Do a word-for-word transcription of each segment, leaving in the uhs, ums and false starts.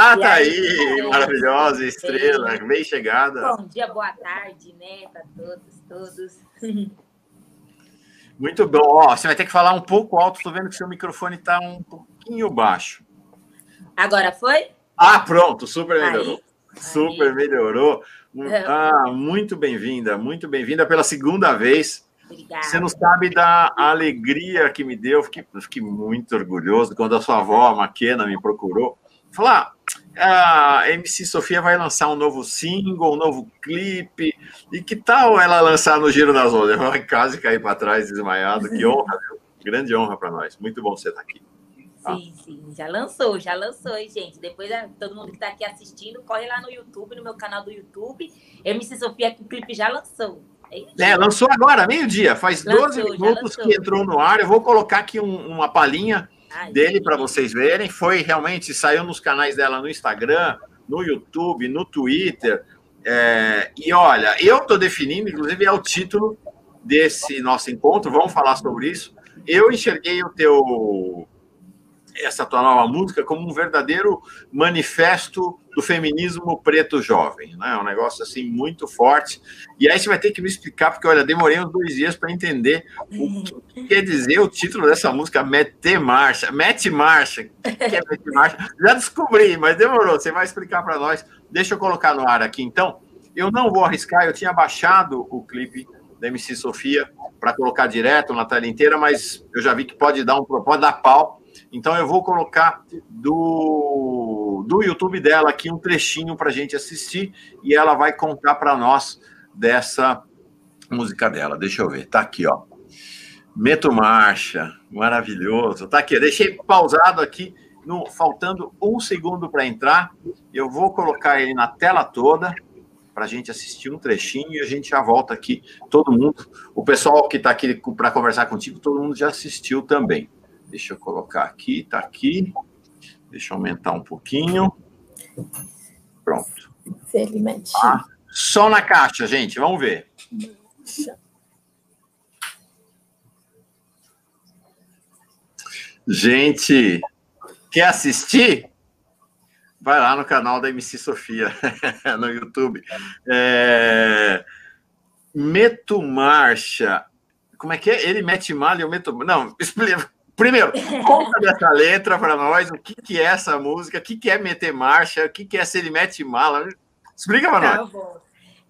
Ah, e tá aí, aí maravilhosa estrela, bem chegada. Bom dia, boa tarde, né, para todos, todos. Muito bom. Ó, você vai ter que falar um pouco alto, estou vendo que seu microfone está um pouquinho baixo. Agora foi? Ah, pronto, super melhorou. Aí, super aí. melhorou. Ah, muito bem-vinda, muito bem-vinda pela segunda vez. Obrigada. Você não sabe da alegria que me deu, fiquei, fiquei muito orgulhoso quando a sua avó, a Maquena, me procurou. Falar, ah, a M C Soffia vai lançar um novo single, um novo clipe, e que tal ela lançar no Giro das Ondas? Eu quase caí para trás, desmaiado, que honra, viu? Grande honra para nós, muito bom você estar aqui. Tá? Sim, sim, já lançou, já lançou, hein, gente? Depois, todo mundo que está aqui assistindo, corre lá no YouTube, no meu canal do YouTube, M C Soffia, que o clipe já lançou. É, lançou agora, meio-dia, faz lançou, doze minutos que entrou no ar, eu vou colocar aqui um, uma palhinha dele para vocês verem, foi realmente, saiu nos canais dela no Instagram, no YouTube, no Twitter, é, e olha, eu estou definindo, inclusive é o título desse nosso encontro, vamos falar sobre isso, eu enxerguei o teu, essa tua nova música como um verdadeiro manifesto do feminismo preto jovem, né? Um negócio assim muito forte, e aí você vai ter que me explicar, porque olha, demorei uns dois dias para entender o que quer dizer o título dessa música, Mete Marcha, Mete Marcha, que é Mete Marcha? Já descobri, mas demorou, você vai explicar para nós, deixa eu colocar no ar aqui então, eu não vou arriscar, eu tinha baixado o clipe da M C Soffia para colocar direto na tela inteira, mas eu já vi que pode dar um pode dar pau. Então, eu vou colocar do, do YouTube dela aqui um trechinho para a gente assistir e ela vai contar para nós dessa música dela. Deixa eu ver, tá aqui, ó. Meto Marcha, maravilhoso. Tá aqui, eu deixei pausado aqui, no, faltando um segundo para entrar. Eu vou colocar ele na tela toda para a gente assistir um trechinho e a gente já volta aqui. Todo mundo, o pessoal que está aqui para conversar contigo, todo mundo já assistiu também. Deixa eu colocar aqui, tá aqui. Deixa eu aumentar um pouquinho. Pronto. Felizmente. Ah, só na caixa, gente. Vamos ver. Gente, quer assistir? Vai lá no canal da M C Soffia, no YouTube. É... Meto Marcha. Como é que é? Ele mete malha e eu meto... Não, explica... Primeiro, conta dessa letra para nós, o que, que é essa música, o que, que é Meter Marcha, o que, que é Se Ele Mete Mala, explica para nós. Tá,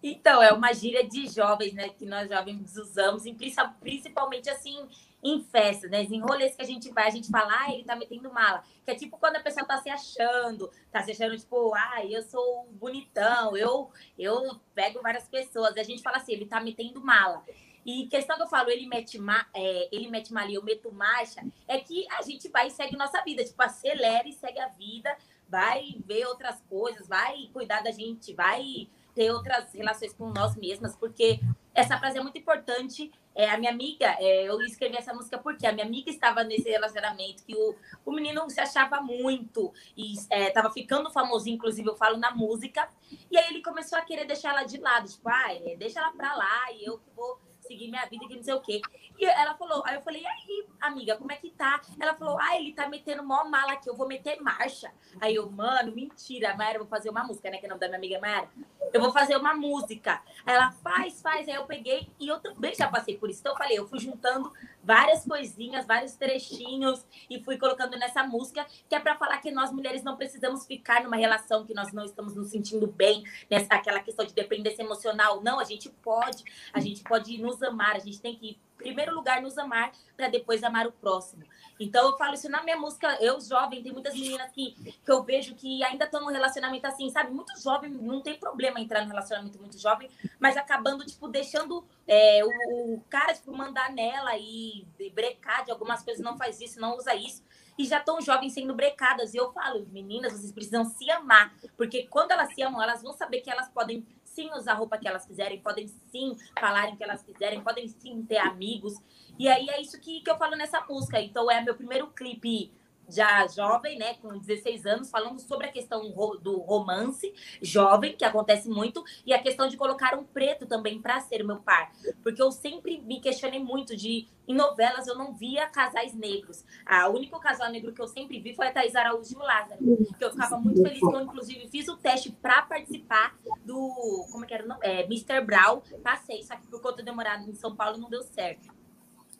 então, é uma gíria de jovens, né, que nós jovens usamos, em, principalmente assim, em festas, né, em rolês que a gente vai, a gente fala, ah, ele tá metendo mala, que é tipo quando a pessoa tá se achando, tá se achando tipo, ah, eu sou bonitão, eu, eu pego várias pessoas, e a gente fala assim, ele tá metendo mala. E questão que eu falo, ele mete, ma é, ele mete mal e eu meto marcha, é que a gente vai e segue nossa vida, tipo, acelera e segue a vida, vai ver outras coisas, vai cuidar da gente, vai ter outras relações com nós mesmas, porque essa frase é muito importante. É, a minha amiga, é, eu escrevi essa música porque a minha amiga estava nesse relacionamento que o, o menino se achava muito e estava é, ficando famoso, inclusive eu falo na música, e aí ele começou a querer deixar ela de lado, tipo, ah, é, deixa ela pra lá e eu que vou... seguir minha vida, que não sei o quê. E ela falou, aí eu falei, e aí, amiga, como é que tá? Ela falou, ah, ele tá metendo mó mala aqui, eu vou meter marcha. Aí eu, mano, mentira, Mayara, eu vou fazer uma música, né, que é o nome da minha amiga Mayara. Eu vou fazer uma música. Aí ela, faz, faz. Aí eu peguei, e eu também já passei por isso. Então eu falei, eu fui juntando várias coisinhas, vários trechinhos, e fui colocando nessa música, que é pra falar que nós mulheres não precisamos ficar numa relação que nós não estamos nos sentindo bem, nessa, aquela questão de dependência emocional. Não, a gente pode, a gente pode nos amar, a gente tem que, em primeiro lugar, nos amar para depois amar o próximo. Então, eu falo isso na minha música. Eu, jovem, tem muitas meninas que, que eu vejo que ainda estão num relacionamento assim, sabe? Muito jovem, não tem problema entrar num relacionamento muito jovem, mas acabando, tipo, deixando é, o, o cara, tipo, mandar nela e, e brecar de algumas coisas, não faz isso, não usa isso. E já estão jovens sendo brecadas. E eu falo, meninas, vocês precisam se amar, porque quando elas se amam, elas vão saber que elas podem... sim usar a roupa que elas quiserem, podem sim falarem o que elas quiserem, podem sim ter amigos. E aí é isso que, que eu falo nessa música. Então é meu primeiro clipe já jovem, né, com dezesseis anos, falando sobre a questão do romance jovem, que acontece muito, e a questão de colocar um preto também para ser meu par. Porque eu sempre me questionei muito de... Em novelas, eu não via casais negros. O único casal negro que eu sempre vi foi a Thais Araújo e o Lázaro, que eu ficava muito feliz, que eu, inclusive, fiz o teste para participar do... Como é que era o nome? É, mister Brown. Passei, só que por conta demorada em São Paulo não deu certo.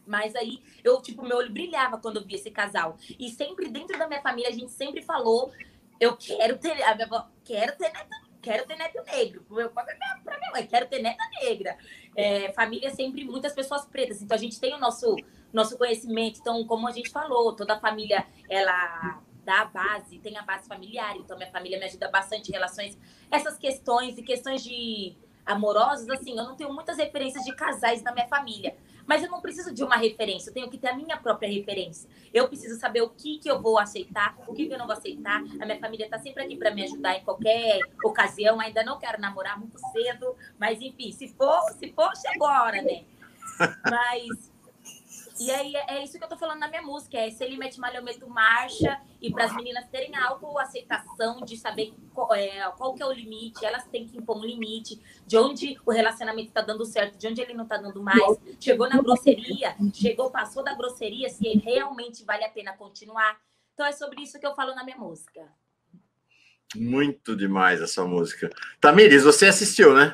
Mas aí, eu, tipo, meu olho brilhava quando eu via esse casal. E sempre, dentro da minha família, a gente sempre falou, eu quero ter... A minha avó, quero ter neto, quero ter neto negro. Meu pai, pra minha mãe, quero ter neta negra. É, família sempre, muitas pessoas pretas. Então, a gente tem o nosso, nosso conhecimento. Então, como a gente falou, toda a família, ela... da base, tem a base familiar, então minha família me ajuda bastante em relações a essas questões e questões de amorosas, assim, eu não tenho muitas referências de casais na minha família, mas eu não preciso de uma referência, eu tenho que ter a minha própria referência, eu preciso saber o que que eu vou aceitar, o que que eu não vou aceitar, a minha família tá sempre aqui para me ajudar em qualquer ocasião, ainda não quero namorar muito cedo, mas enfim, se for, se for, chegou a hora, né? Mas... E aí, é isso que eu tô falando na minha música, é se ele mete malho, eu meto marcha, e para as meninas terem autoaceitação de saber qual, é, qual que é o limite, elas têm que impor um limite, de onde o relacionamento tá dando certo, de onde ele não tá dando mais, chegou na grosseria, chegou, passou da grosseria, se realmente vale a pena continuar. Então é sobre isso que eu falo na minha música. Muito demais essa música. Tamiris, você assistiu, né?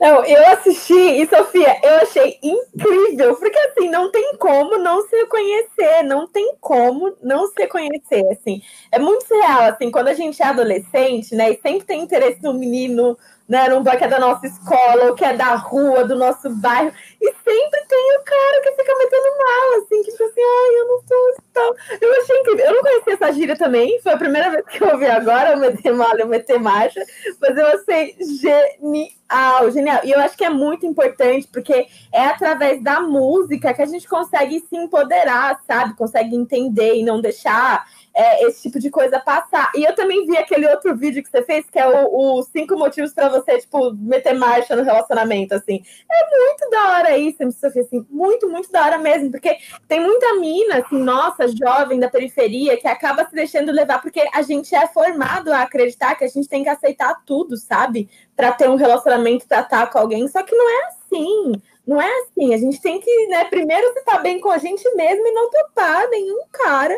Não, eu assisti e, Soffia, eu achei incrível, porque assim, não tem como não se reconhecer, não tem como não se reconhecer, assim. É muito real, assim, quando a gente é adolescente, né, e sempre tem interesse no menino, né, num boy que é da nossa escola, ou que é da rua, do nosso bairro, e sempre tem o cara que fica metendo mal, assim, que fica assim, ai, eu não tô, tal. Eu achei incrível, eu não conhecia essa gíria também, foi a primeira vez que eu ouvi agora, o Mete Marcha, o Mete Marcha, mas eu achei genial, genial, e eu acho que é muito importante, porque é através da música que a gente consegue se empoderar, sabe, consegue entender e não deixar... É, esse tipo de coisa passar. E eu também vi aquele outro vídeo que você fez, que é o, o cinco motivos pra você, tipo, meter marcha no relacionamento, assim. É muito da hora isso, Soffia, assim, muito, muito da hora mesmo, porque tem muita mina, assim, nossa, jovem da periferia, que acaba se deixando levar, porque a gente é formado a acreditar que a gente tem que aceitar tudo, sabe? Pra ter um relacionamento, tratar com alguém, só que não é assim. Não é assim, a gente tem que, né, primeiro se tá bem com a gente mesmo e não topar nenhum cara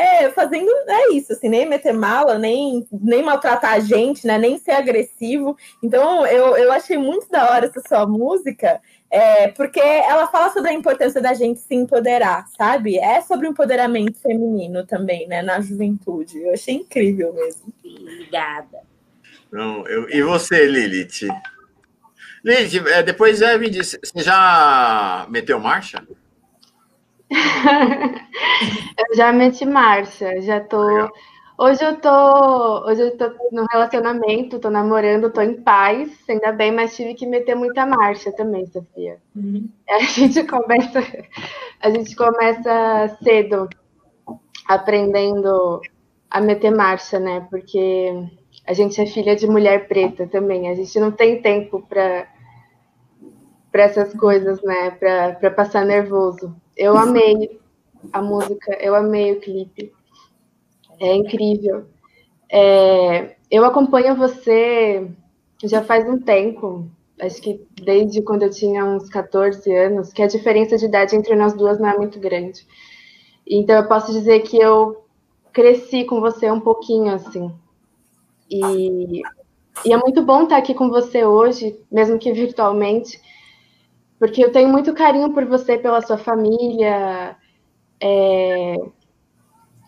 É, fazendo, é isso, assim, nem meter mala, nem, nem maltratar a gente, né, nem ser agressivo. Então, eu, eu achei muito da hora essa sua música, é, porque ela fala sobre a importância da gente se empoderar, sabe? É sobre o empoderamento feminino também, né, na juventude. Eu achei incrível mesmo. Obrigada. Não, eu, e você, Lilith? Lilith, depois é, me disse, você já meteu marcha? Eu já meti marcha, já tô. Hoje eu tô. Hoje eu tô no relacionamento, tô namorando, tô em paz, ainda bem, mas tive que meter muita marcha também, Soffia. Uhum. A gente começa, a gente começa cedo aprendendo a meter marcha, né? Porque a gente é filha de mulher preta também, a gente não tem tempo para para essas coisas, né? Para para passar nervoso. Eu amei a música, eu amei o clipe, é incrível. É, eu acompanho você já faz um tempo, acho que desde quando eu tinha uns quatorze anos, que a diferença de idade entre nós duas não é muito grande. Então eu posso dizer que eu cresci com você um pouquinho, assim. E, e é muito bom estar aqui com você hoje, mesmo que virtualmente, porque eu tenho muito carinho por você, pela sua família, é...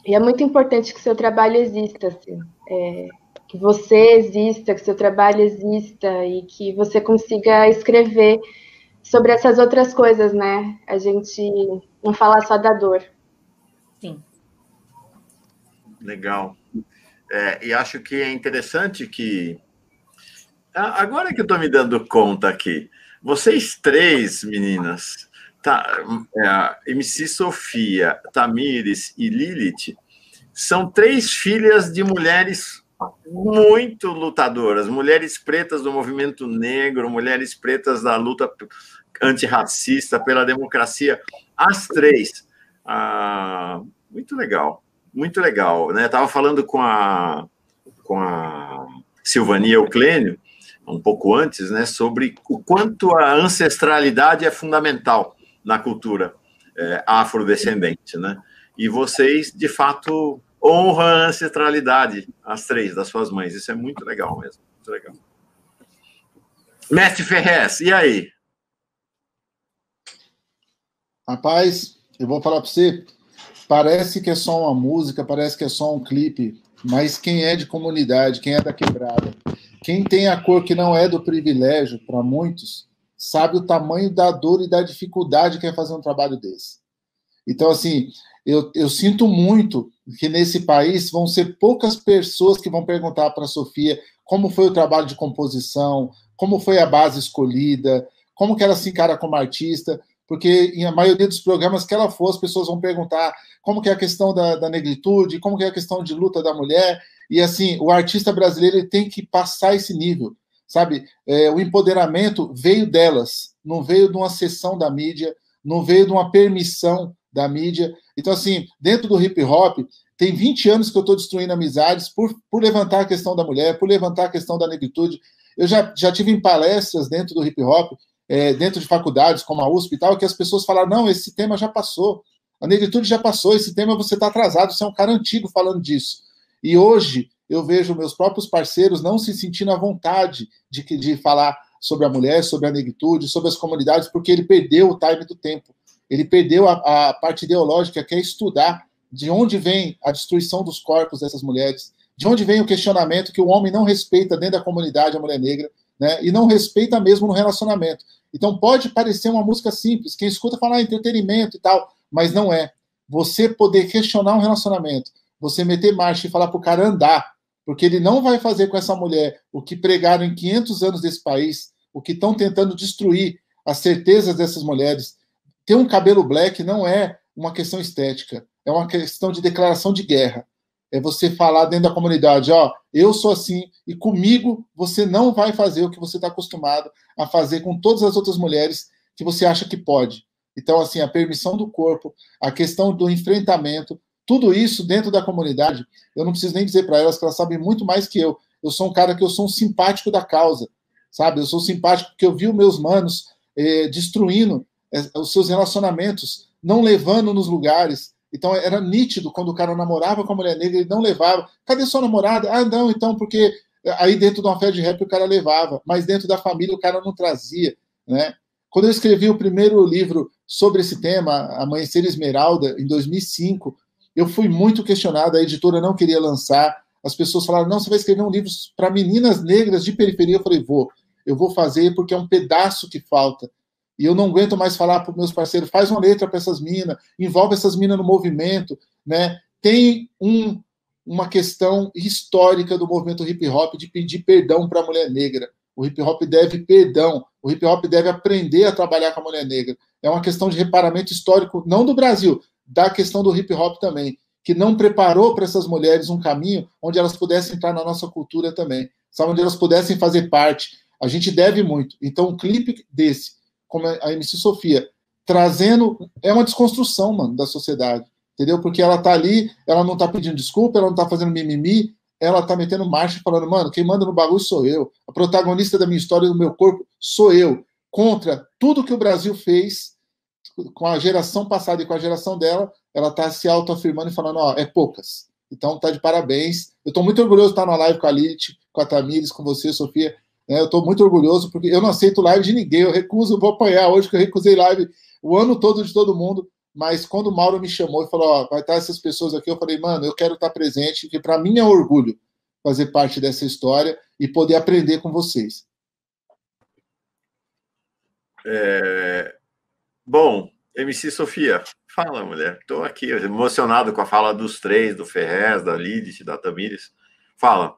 e é muito importante que seu trabalho exista, assim, é... que você exista, que seu trabalho exista, e que você consiga escrever sobre essas outras coisas, né? A gente não falar só da dor. Sim. Legal. É, e acho que é interessante que... Agora que eu estou me dando conta aqui, vocês três, meninas, tá, é, M C Soffia, Tamiris e Lilith, são três filhas de mulheres muito lutadoras, mulheres pretas do movimento negro, mulheres pretas da luta antirracista, pela democracia, as três. Ah, muito legal, muito legal, né? Estava falando com a, com a Silvania Euclênio, um pouco antes, né, sobre o quanto a ancestralidade é fundamental na cultura é, afrodescendente, né? E vocês, de fato, honram a ancestralidade, as três das suas mães. Isso é muito legal mesmo, muito legal. Mestre Ferréz, e aí? Rapaz, eu vou falar para você, parece que é só uma música, parece que é só um clipe, mas quem é de comunidade, quem é da quebrada, quem tem a cor que não é do privilégio, para muitos, sabe o tamanho da dor e da dificuldade que é fazer um trabalho desse. Então, assim, eu, eu sinto muito que nesse país vão ser poucas pessoas que vão perguntar para a Soffia como foi o trabalho de composição, como foi a base escolhida, como que ela se encara como artista, porque em a maioria dos programas que ela for, as pessoas vão perguntar como que é a questão da, da negritude, como que é a questão de luta da mulher. E, assim, o artista brasileiro ele tem que passar esse nível, sabe? É, o empoderamento veio delas, não veio de uma sessão da mídia, não veio de uma permissão da mídia. Então, assim, dentro do hip-hop, tem vinte anos que eu estou destruindo amizades por, por levantar a questão da mulher, por levantar a questão da negritude. Eu já, já tive em palestras dentro do hip-hop, é, dentro de faculdades, como a U S P e tal, que as pessoas falaram, não, esse tema já passou, a negritude já passou, esse tema você está atrasado, você é um cara antigo falando disso. E hoje eu vejo meus próprios parceiros não se sentindo à vontade de, de falar sobre a mulher, sobre a negritude, sobre as comunidades, porque ele perdeu o time do tempo. Ele perdeu a, a parte ideológica, que é estudar de onde vem a destruição dos corpos dessas mulheres, de onde vem o questionamento que o homem não respeita dentro da comunidade a mulher negra, né, e não respeita mesmo no relacionamento. Então pode parecer uma música simples, quem escuta fala ah, entretenimento e tal, mas não é. Você poder questionar um relacionamento, você meter marcha e falar para o cara andar, porque ele não vai fazer com essa mulher o que pregaram em quinhentos anos desse país, o que estão tentando destruir as certezas dessas mulheres. Ter um cabelo black não é uma questão estética, é uma questão de declaração de guerra. É você falar dentro da comunidade, ó, eu sou assim, e comigo você não vai fazer o que você está acostumado a fazer com todas as outras mulheres que você acha que pode. Então, assim, a permissão do corpo, a questão do enfrentamento, tudo isso dentro da comunidade, eu não preciso nem dizer para elas que elas sabem muito mais que eu. Eu sou um cara que eu sou um simpático da causa, sabe? Eu sou simpático porque eu vi os meus manos eh, destruindo eh, os seus relacionamentos, não levando nos lugares. Então era nítido quando o cara namorava com a mulher negra, ele não levava. Cadê sua namorada? Ah, não, então, porque aí dentro de uma festa de rap o cara levava, mas dentro da família o cara não trazia, né? Quando eu escrevi o primeiro livro sobre esse tema, Amanhecer Esmeralda, em dois mil e cinco, eu fui muito questionado, a editora não queria lançar, as pessoas falaram, não, você vai escrever um livro para meninas negras de periferia. Eu falei, vou, eu vou fazer porque é um pedaço que falta. E eu não aguento mais falar para os meus parceiros, faz uma letra para essas minas, envolve essas minas no movimento, né? Tem um, uma questão histórica do movimento hip-hop de pedir perdão para a mulher negra. O hip-hop deve perdão, o hip-hop deve aprender a trabalhar com a mulher negra. É uma questão de reparamento histórico, não do Brasil, da questão do hip-hop também, que não preparou para essas mulheres um caminho onde elas pudessem entrar na nossa cultura também, sabe? Onde elas pudessem fazer parte. A gente deve muito. Então, um clipe desse, como a M C Soffia, trazendo... É uma desconstrução, mano, da sociedade, entendeu? Porque ela tá ali, ela não tá pedindo desculpa, ela não tá fazendo mimimi, ela tá metendo marcha, falando, mano, quem manda no bagulho sou eu. A protagonista da minha história, do meu corpo, sou eu. Contra tudo que o Brasil fez com a geração passada e com a geração dela, ela está se autoafirmando e falando, ó, é poucas. Então, tá de parabéns. Eu estou muito orgulhoso de estar na live com a Lilith, com a Tamiris, com você, Soffia. É, eu estou muito orgulhoso, porque eu não aceito live de ninguém. Eu recuso, vou apanhar hoje, que eu recusei live o ano todo de todo mundo. Mas quando o Mauro me chamou e falou, ó, vai estar essas pessoas aqui, eu falei, mano, eu quero estar presente, porque para mim é um orgulho fazer parte dessa história e poder aprender com vocês. É... Bom, M C Soffia, fala, mulher. Estou aqui emocionado com a fala dos três, do Ferréz, da Lilith, da Tamiris. Fala.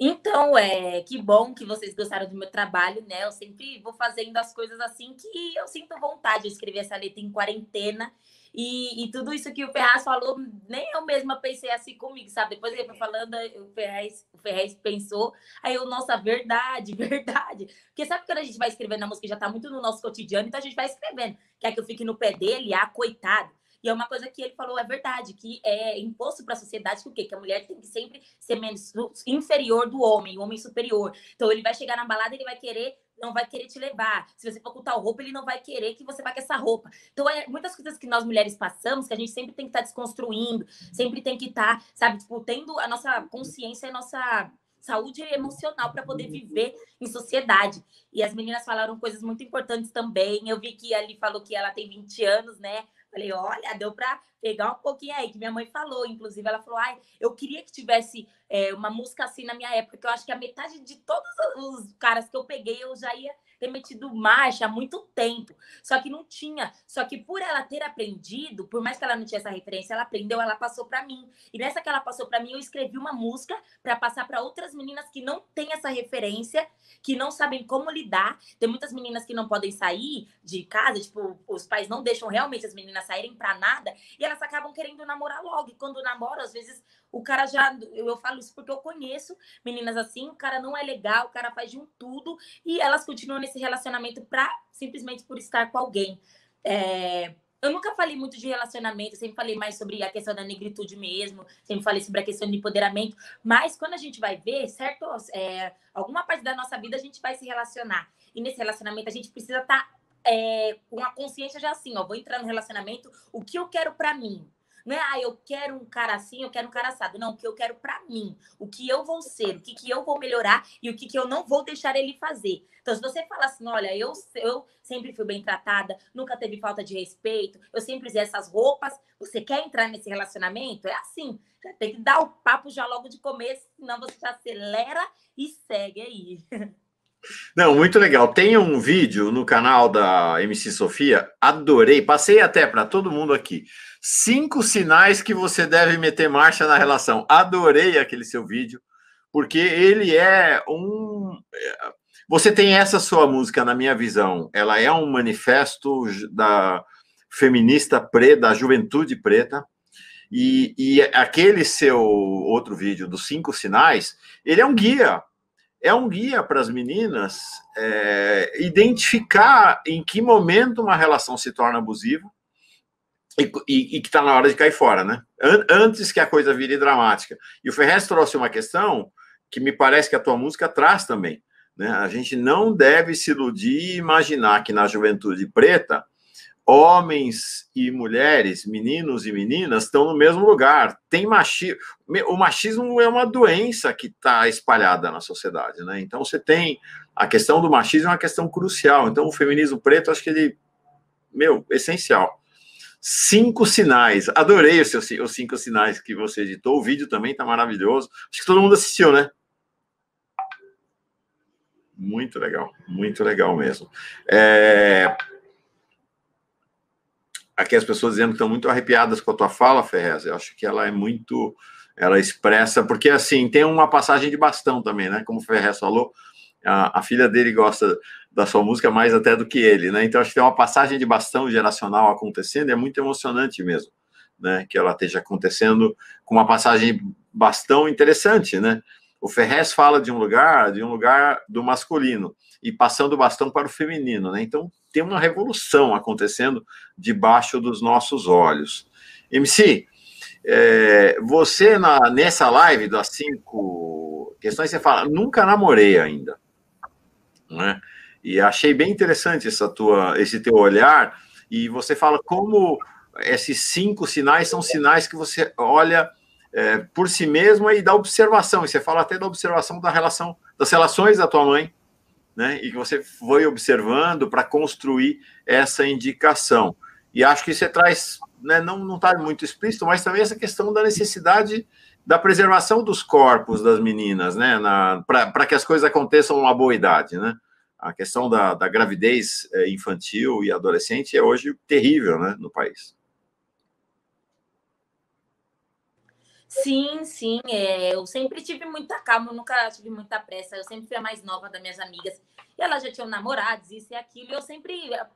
Então, é, que bom que vocês gostaram do meu trabalho, né? Eu sempre vou fazendo as coisas assim que eu sinto vontade de escrever essa letra em quarentena. E, e tudo isso que o Ferréz falou, nem eu mesma pensei assim comigo, sabe? Depois ele foi falando, o Ferréz, o Ferréz pensou, aí eu, nossa, verdade, verdade. Porque sabe quando a gente vai escrevendo a música, já tá muito no nosso cotidiano, então a gente vai escrevendo. Quer que eu fique no pé dele? Ah, coitado. E é uma coisa que ele falou, é verdade, que é imposto para a sociedade que o quê? Que a mulher tem que sempre ser menos inferior do homem, o homem superior. Então ele vai chegar na balada, ele vai querer, não vai querer te levar. Se você for com tal roupa, ele não vai querer que você vá com essa roupa. Então, é muitas coisas que nós mulheres passamos, que a gente sempre tem que estar tá desconstruindo, sempre tem que estar, tá, sabe, tipo, tendo a nossa consciência e a nossa saúde emocional para poder viver em sociedade. E as meninas falaram coisas muito importantes também. Eu vi que ali falou que ela tem vinte anos, né? Falei, olha, deu para pegar um pouquinho aí, que minha mãe falou, inclusive, ela falou, ai, eu queria que tivesse é, uma música assim na minha época, que eu acho que a metade de todos os caras que eu peguei, eu já ia ter metido marcha há muito tempo, só que não tinha, só que por ela ter aprendido, por mais que ela não tinha essa referência, ela aprendeu, ela passou para mim, e nessa que ela passou para mim, eu escrevi uma música para passar para outras meninas que não têm essa referência, que não sabem como lidar, tem muitas meninas que não podem sair de casa, tipo, os pais não deixam realmente as meninas saírem para nada, e elas acabam querendo namorar logo, e quando namoram, às vezes, o cara já, eu falo isso porque eu conheço meninas assim, o cara não é legal, o cara faz de um tudo, e elas continuam nesse relacionamento pra, simplesmente por estar com alguém. É, eu nunca falei muito de relacionamento, sempre falei mais sobre a questão da negritude mesmo, sempre falei sobre a questão de empoderamento, mas quando a gente vai ver, certo, é, alguma parte da nossa vida a gente vai se relacionar, e nesse relacionamento a gente precisa estar é, com a consciência já assim, ó, vou entrar no relacionamento, o que eu quero pra mim? Não é, ah, eu quero um cara assim, eu quero um cara assado. Não, o que eu quero pra mim, o que eu vou ser, o que, que eu vou melhorar e o que, que eu não vou deixar ele fazer. Então, se você fala assim, olha, eu, eu sempre fui bem tratada, nunca teve falta de respeito, eu sempre usei essas roupas, você quer entrar nesse relacionamento? É assim, tem que dar o papo já logo de começo, senão você já acelera e segue aí. Não, muito legal. Tem um vídeo no canal da M C Soffia, adorei, passei até para todo mundo aqui. Cinco sinais que você deve meter marcha na relação. Adorei aquele seu vídeo, porque ele é um... Você tem essa sua música, na minha visão, ela é um manifesto da feminista preta, da juventude preta, e, e aquele seu outro vídeo dos cinco sinais, ele é um guia. É um guia para as meninas é, identificar em que momento uma relação se torna abusiva e, e, e que está na hora de cair fora, né? An antes que a coisa vire dramática. E o Ferréz trouxe uma questão que me parece que a tua música traz também, né? A gente não deve se iludir e imaginar que na juventude preta, homens e mulheres, meninos e meninas estão no mesmo lugar. Tem machismo. O machismo é uma doença que está espalhada na sociedade, né? Então você tem a questão do machismo, é uma questão crucial. Então o feminismo preto, acho que ele, meu, essencial. Cinco sinais. Adorei os, seus, os cinco sinais que você editou. O vídeo também está maravilhoso. Acho que todo mundo assistiu, né? Muito legal, muito legal mesmo. É... Aqui as pessoas dizendo que estão muito arrepiadas com a tua fala, Ferréz. Eu acho que ela é muito... Ela expressa... Porque, assim, tem uma passagem de bastão também, né? Como o Ferréz falou, a, a filha dele gosta da sua música mais até do que ele, né? Então, acho que tem uma passagem de bastão geracional acontecendo e é muito emocionante mesmo, né? Que ela esteja acontecendo com uma passagem de bastão interessante, né? O Ferréz fala de um lugar, de um lugar do masculino e passando o bastão para o feminino, né? Então, tem uma revolução acontecendo debaixo dos nossos olhos. M C, é, você na, nessa live das cinco questões, você fala, nunca namorei ainda, né? E achei bem interessante essa tua, esse teu olhar, e você fala como esses cinco sinais são sinais que você olha é, por si mesmo e da observação, e você fala até da observação da relação, das relações da tua mãe, né? E que você foi observando para construir essa indicação. E acho que você traz, né, não está muito explícito, mas também essa questão da necessidade da preservação dos corpos das meninas, né, para que as coisas aconteçam a boa idade, né? A questão da, da gravidez infantil e adolescente é hoje terrível, né, no país. Sim, sim, é, eu sempre tive muita calma, eu nunca tive muita pressa, eu sempre fui a mais nova das minhas amigas, e elas já tinham namorados, isso e aquilo, e eu sempre, a,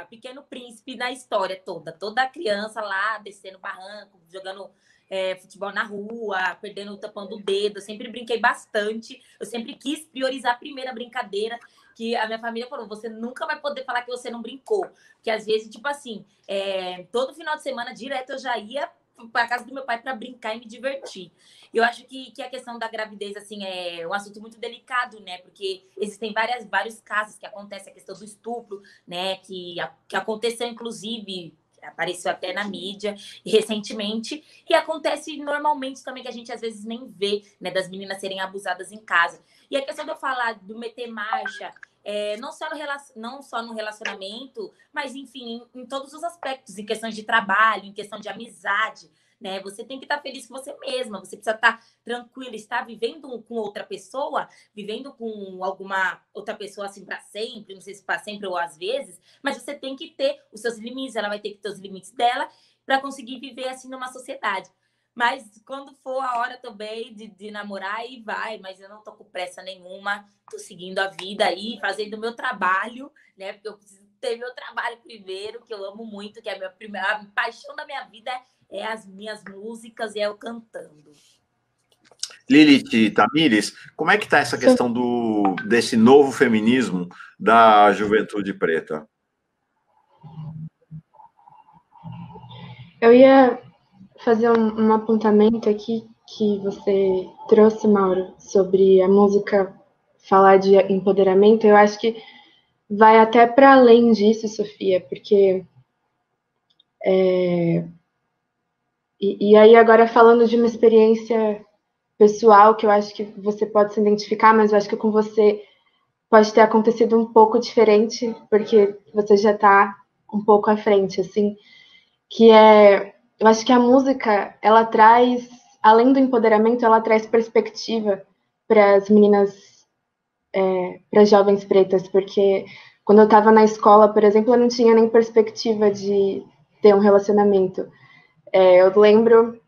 a pequeno príncipe da história toda, toda criança lá, descendo barranco, jogando é, futebol na rua, perdendo o tapão do dedo, eu sempre brinquei bastante, eu sempre quis priorizar a primeira brincadeira, que a minha família falou, você nunca vai poder falar que você não brincou. Porque às vezes, tipo assim, é, todo final de semana direto eu já ia para casa do meu pai para brincar e me divertir. Eu acho que, que a questão da gravidez, assim, é um assunto muito delicado, né? Porque existem várias, vários casos que acontecem, a questão do estupro, né? Que, que aconteceu, inclusive, apareceu até na mídia recentemente, e acontece normalmente também, que a gente às vezes nem vê, né? Das meninas serem abusadas em casa. E a questão de eu falar do meter marcha, é, não, só no, não só no relacionamento, mas, enfim, em, em todos os aspectos, em questões de trabalho, em questão de amizade, né? Você tem que estar feliz com você mesma, você precisa estar tranquila, estar vivendo com outra pessoa, vivendo com alguma outra pessoa assim para sempre, não sei se para sempre ou às vezes, mas você tem que ter os seus limites, ela vai ter que ter os limites dela para conseguir viver assim numa sociedade. Mas quando for a hora também de, de namorar, aí vai. Mas eu não tô com pressa nenhuma. Tô seguindo a vida aí, fazendo o meu trabalho, né? Porque eu preciso ter meu trabalho primeiro, que eu amo muito, que é a minha primeira a paixão da minha vida é as minhas músicas e é eu cantando. Lilith, Tamiris, como é que tá essa questão do, desse novo feminismo da juventude preta? Eu ia... fazer um, um apontamento aqui que você trouxe, Mauro, sobre a música falar de empoderamento. Eu acho que vai até para além disso, Soffia, porque... É, e, e aí agora falando de uma experiência pessoal que eu acho que você pode se identificar, mas eu acho que com você pode ter acontecido um pouco diferente, porque você já está um pouco à frente, assim, que é... Eu acho que a música, ela traz, além do empoderamento, ela traz perspectiva para as meninas, é, para as jovens pretas, porque quando eu estava na escola, por exemplo, eu não tinha nem perspectiva de ter um relacionamento. É, eu lembro,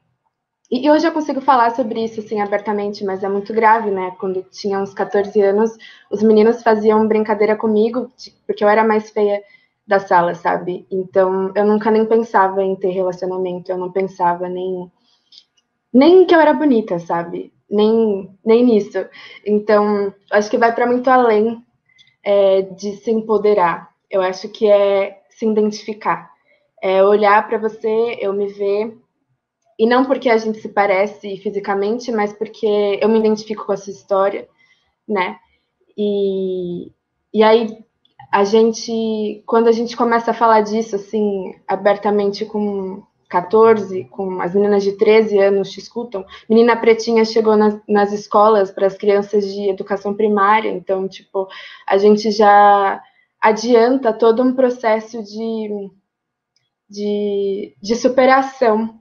e hoje eu consigo falar sobre isso assim, abertamente, mas é muito grave, né? Quando tinha uns quatorze anos, os meninos faziam brincadeira comigo, porque eu era mais feia da sala, sabe? Então, eu nunca nem pensava em ter relacionamento, eu não pensava nem nem que eu era bonita, sabe? Nem, nem nisso. Então, acho que vai para muito além é, de se empoderar. Eu acho que é se identificar. É olhar para você, eu me ver, e não porque a gente se parece fisicamente, mas porque eu me identifico com a sua história, né? E, e aí... A gente, quando a gente começa a falar disso, assim, abertamente com quatorze, com as meninas de treze anos te escutam, menina pretinha chegou nas, nas escolas para as crianças de educação primária, então, tipo, a gente já adianta todo um processo de, de, de superação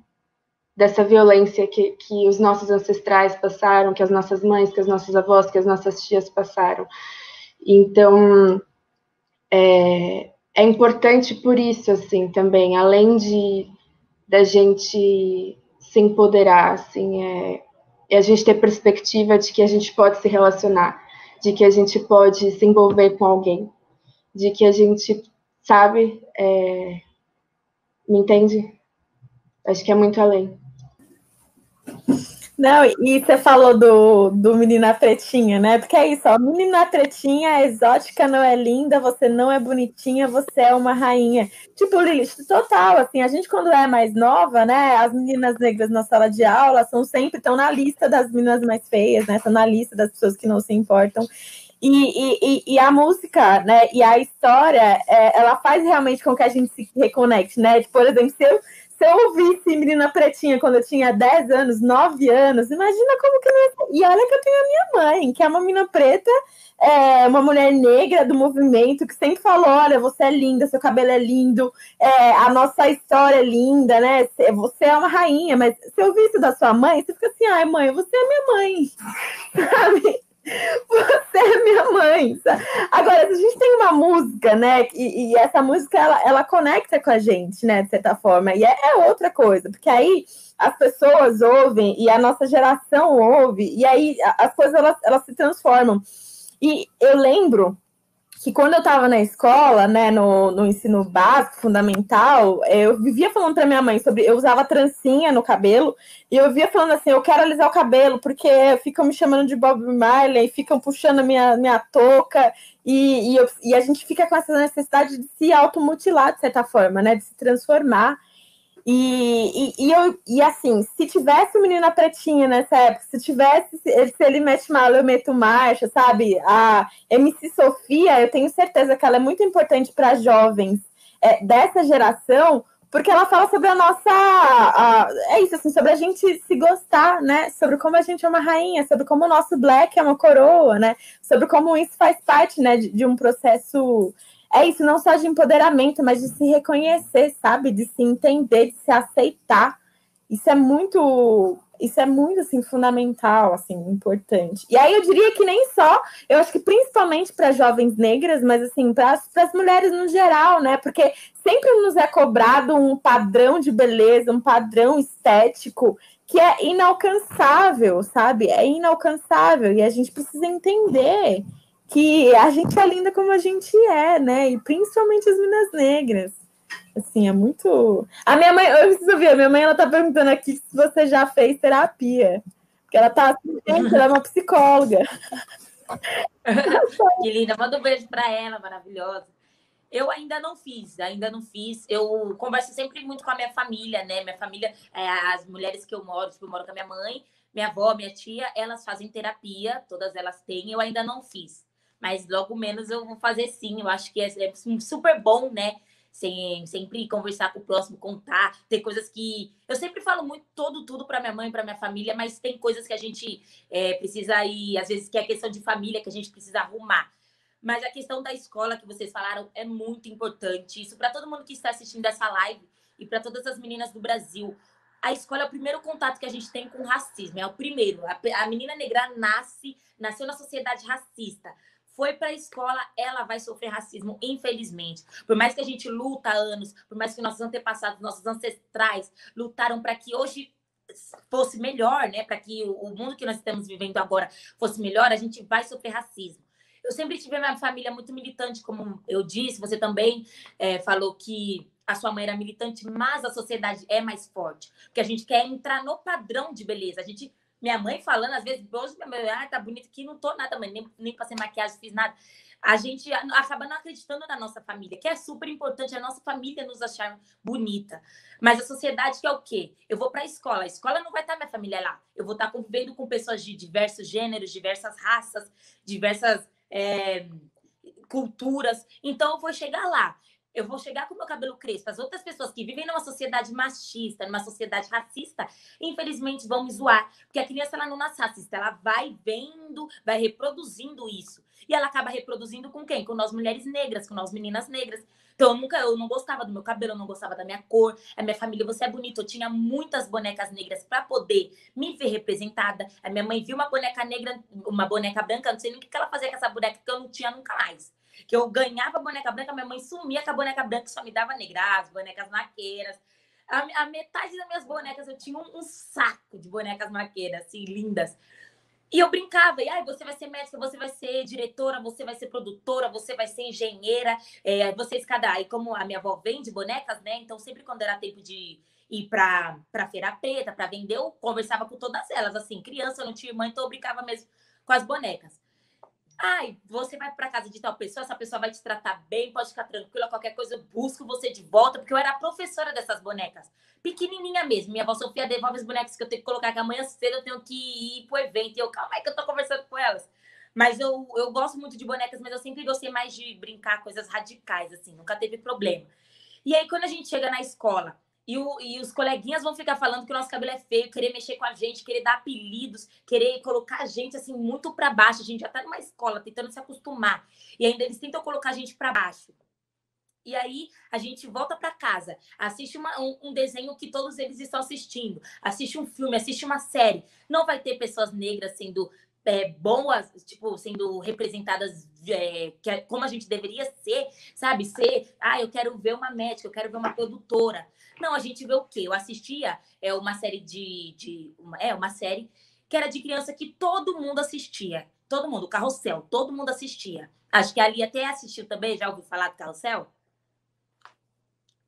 dessa violência que, que os nossos ancestrais passaram, que as nossas mães, que as nossas avós, que as nossas tias passaram. Então... É, é importante por isso, assim, também, além de da gente se empoderar, assim, é, é a gente ter perspectiva de que a gente pode se relacionar, de que a gente pode se envolver com alguém, de que a gente, sabe, é, me entende? Acho que é muito além. Não, e você falou do, do menina pretinha, né? Porque é isso, ó, menina pretinha, a exótica não é linda, você não é bonitinha, você é uma rainha. Tipo, Lilith, total, assim, a gente quando é mais nova, né? As meninas negras na sala de aula são sempre, estão na lista das meninas mais feias, né? Estão na lista das pessoas que não se importam. E, e, e a música, né? E a história, é, ela faz realmente com que a gente se reconecte, né? Por exemplo, se eu... Se eu ouvisse menina pretinha quando eu tinha dez anos, nove anos, imagina como que não ia... E olha que eu tenho a minha mãe, que é uma menina preta, é, uma mulher negra do movimento, que sempre falou, olha, você é linda, seu cabelo é lindo, é, a nossa história é linda, né? Você é uma rainha, mas se eu ouvir isso da sua mãe, você fica assim, ai mãe, você é minha mãe, sabe? Você é minha mãe. Agora, se a gente tem uma música, né? E, e essa música, ela, ela conecta com a gente, né? De certa forma. E é, é outra coisa. Porque aí as pessoas ouvem e a nossa geração ouve. E aí as coisas, elas, elas se transformam. E eu lembro que quando eu estava na escola, né, no, no ensino básico, fundamental, eu vivia falando para minha mãe sobre... Eu usava trancinha no cabelo, e eu vivia falando assim, eu quero alisar o cabelo, porque ficam me chamando de Bob Marley, ficam puxando a minha, minha touca, e, e, eu, e a gente fica com essa necessidade de se automutilar, de certa forma, né, de se transformar. E, e, e, eu, e assim, se tivesse o Menina Pretinha nessa época, se tivesse, se ele mete mal, eu meto marcha, sabe? A M C Soffia, eu tenho certeza que ela é muito importante para jovens é, dessa geração, porque ela fala sobre a nossa... A, é isso, assim, sobre a gente se gostar, né? Sobre como a gente é uma rainha, sobre como o nosso black é uma coroa, né? Sobre como isso faz parte, né, de, de um processo... É isso, não só de empoderamento, mas de se reconhecer, sabe? De se entender, de se aceitar. Isso é muito, isso é muito assim, fundamental, assim, importante. E aí eu diria que nem só, eu acho que principalmente para jovens negras, mas assim, para as mulheres no geral, né? Porque sempre nos é cobrado um padrão de beleza, um padrão estético que é inalcançável, sabe? É inalcançável e a gente precisa entender que a gente é linda como a gente é, né? E principalmente as meninas negras. Assim, é muito... A minha mãe, eu preciso ver, a minha mãe, ela tá perguntando aqui se você já fez terapia. Porque ela tá assim, ela é uma psicóloga. Que linda, manda um beijo pra ela, maravilhosa. Eu ainda não fiz, ainda não fiz. Eu converso sempre muito com a minha família, né? Minha família, as mulheres que eu moro, tipo, eu moro com a minha mãe, minha avó, minha tia, elas fazem terapia, todas elas têm, eu ainda não fiz. Mas logo menos eu vou fazer sim. Eu acho que é super bom, né? Sem, sempre conversar com o próximo, contar. Tem coisas que... Eu sempre falo muito todo, tudo para minha mãe, para minha família, mas tem coisas que a gente é, precisa ir... Às vezes que é questão de família, que a gente precisa arrumar. Mas a questão da escola que vocês falaram é muito importante. Isso para todo mundo que está assistindo essa live e para todas as meninas do Brasil. A escola é o primeiro contato que a gente tem com o racismo. É o primeiro. A, a menina negra nasce, nasceu na sociedade racista. Foi para a escola, ela vai sofrer racismo, infelizmente. Por mais que a gente luta há anos, por mais que nossos antepassados, nossos ancestrais lutaram para que hoje fosse melhor, né? Para que o mundo que nós estamos vivendo agora fosse melhor, a gente vai sofrer racismo. Eu sempre tive minha família muito militante, como eu disse, você também é, falou que a sua mãe era militante, mas a sociedade é mais forte. Porque a gente quer entrar no padrão de beleza, a gente... Minha mãe falando, às vezes, hoje minha mãe, ah, tá bonito aqui, não tô nada, mãe, nem, nem passei maquiagem, fiz nada. A gente acaba não acreditando na nossa família, que é super importante, a nossa família nos achar bonita. Mas a sociedade que é o quê? Eu vou pra escola, a escola não vai estar minha família lá. Eu vou estar convivendo com pessoas de diversos gêneros, diversas raças, diversas é, culturas. Então, eu vou chegar lá. Eu vou chegar com o meu cabelo crespo. As outras pessoas que vivem numa sociedade machista, numa sociedade racista, infelizmente vão me zoar. Porque a criança ela não nasce racista, ela vai vendo, vai reproduzindo isso. E ela acaba reproduzindo com quem? Com nós mulheres negras, com nós meninas negras. Então eu, nunca, eu não gostava do meu cabelo, eu não gostava da minha cor. A minha família, você é bonita. Eu tinha muitas bonecas negras para poder me ver representada. A minha mãe viu uma boneca negra, uma boneca branca, não sei nem o que ela fazia com essa boneca, que eu não tinha nunca mais. Que eu ganhava a boneca branca, minha mãe sumia com a boneca branca, só me dava negra, as bonecas maqueiras. A, a metade das minhas bonecas, eu tinha um, um saco de bonecas maqueiras, assim, lindas. E eu brincava, e aí, ah, você vai ser médica, você vai ser diretora, você vai ser produtora, você vai ser engenheira, é, você escada. E como a minha avó vende bonecas, né, então sempre quando era tempo de ir pra, pra Feira Preta, pra vender, eu conversava com todas elas, assim, criança, eu não tinha irmã, então eu brincava mesmo com as bonecas. Ai, você vai para casa de tal pessoa, essa pessoa vai te tratar bem, pode ficar tranquila, qualquer coisa eu busco você de volta, porque eu era a professora dessas bonecas, pequenininha mesmo. Minha avó Sofia devolve as bonecas que eu tenho que colocar, que amanhã cedo eu tenho que ir pro evento. E eu, calma aí que eu tô conversando com elas. Mas eu, eu gosto muito de bonecas, mas eu sempre gostei mais de brincar coisas radicais, assim, nunca teve problema. E aí quando a gente chega na escola, E, o, e os coleguinhas vão ficar falando que o nosso cabelo é feio, querer mexer com a gente, querer dar apelidos, querer colocar a gente, assim, muito pra baixo. A gente já tá numa escola, tentando se acostumar. E ainda eles tentam colocar a gente pra baixo. E aí, a gente volta pra casa, assiste uma, um, um desenho que todos eles estão assistindo. Assiste um filme, assiste uma série. Não vai ter pessoas negras sendo é, boas, tipo, sendo representadas é, que, como a gente deveria ser, sabe? Ser, ah, eu quero ver uma médica, eu quero ver uma produtora. Não, a gente vê o quê? Eu assistia é, uma série de... de uma, é, uma série que era de criança que todo mundo assistia. todo mundo, Carrossel, todo mundo assistia. Acho que ali até assistiu também, já ouviu falar do Carrossel?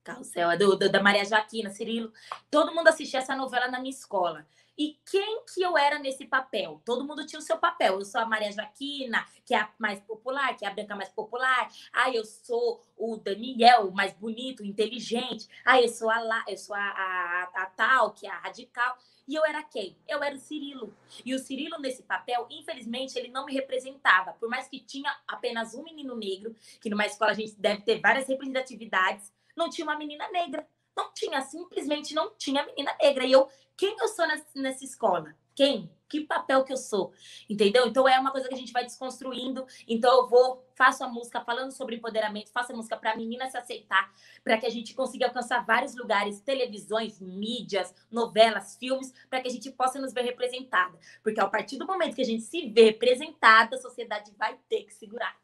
Carrossel, é do, do, da Maria Joaquina, Cirilo. Todo mundo assistia essa novela na minha escola. E quem que eu era nesse papel? Todo mundo tinha o seu papel. Eu sou a Maria Joaquina, que é a mais popular, que é a branca mais popular. Ah, eu sou o Daniel, o mais bonito, inteligente. Ah, eu sou a, La, eu sou a, a, a, a tal, que é a radical. E eu era quem? Eu era o Cirilo. E o Cirilo, nesse papel, infelizmente, ele não me representava. Por mais que tinha apenas um menino negro, que numa escola a gente deve ter várias representatividades, não tinha uma menina negra. Não tinha, simplesmente não tinha menina negra. E eu, quem eu sou nessa, nessa escola? Quem? Que papel que eu sou? Entendeu? Então é uma coisa que a gente vai desconstruindo. Então eu vou, faço a música falando sobre empoderamento, faço a música para a menina se aceitar, para que a gente consiga alcançar vários lugares, televisões, mídias, novelas, filmes, para que a gente possa nos ver representada. Porque a partir do momento que a gente se vê representada, a sociedade vai ter que segurar.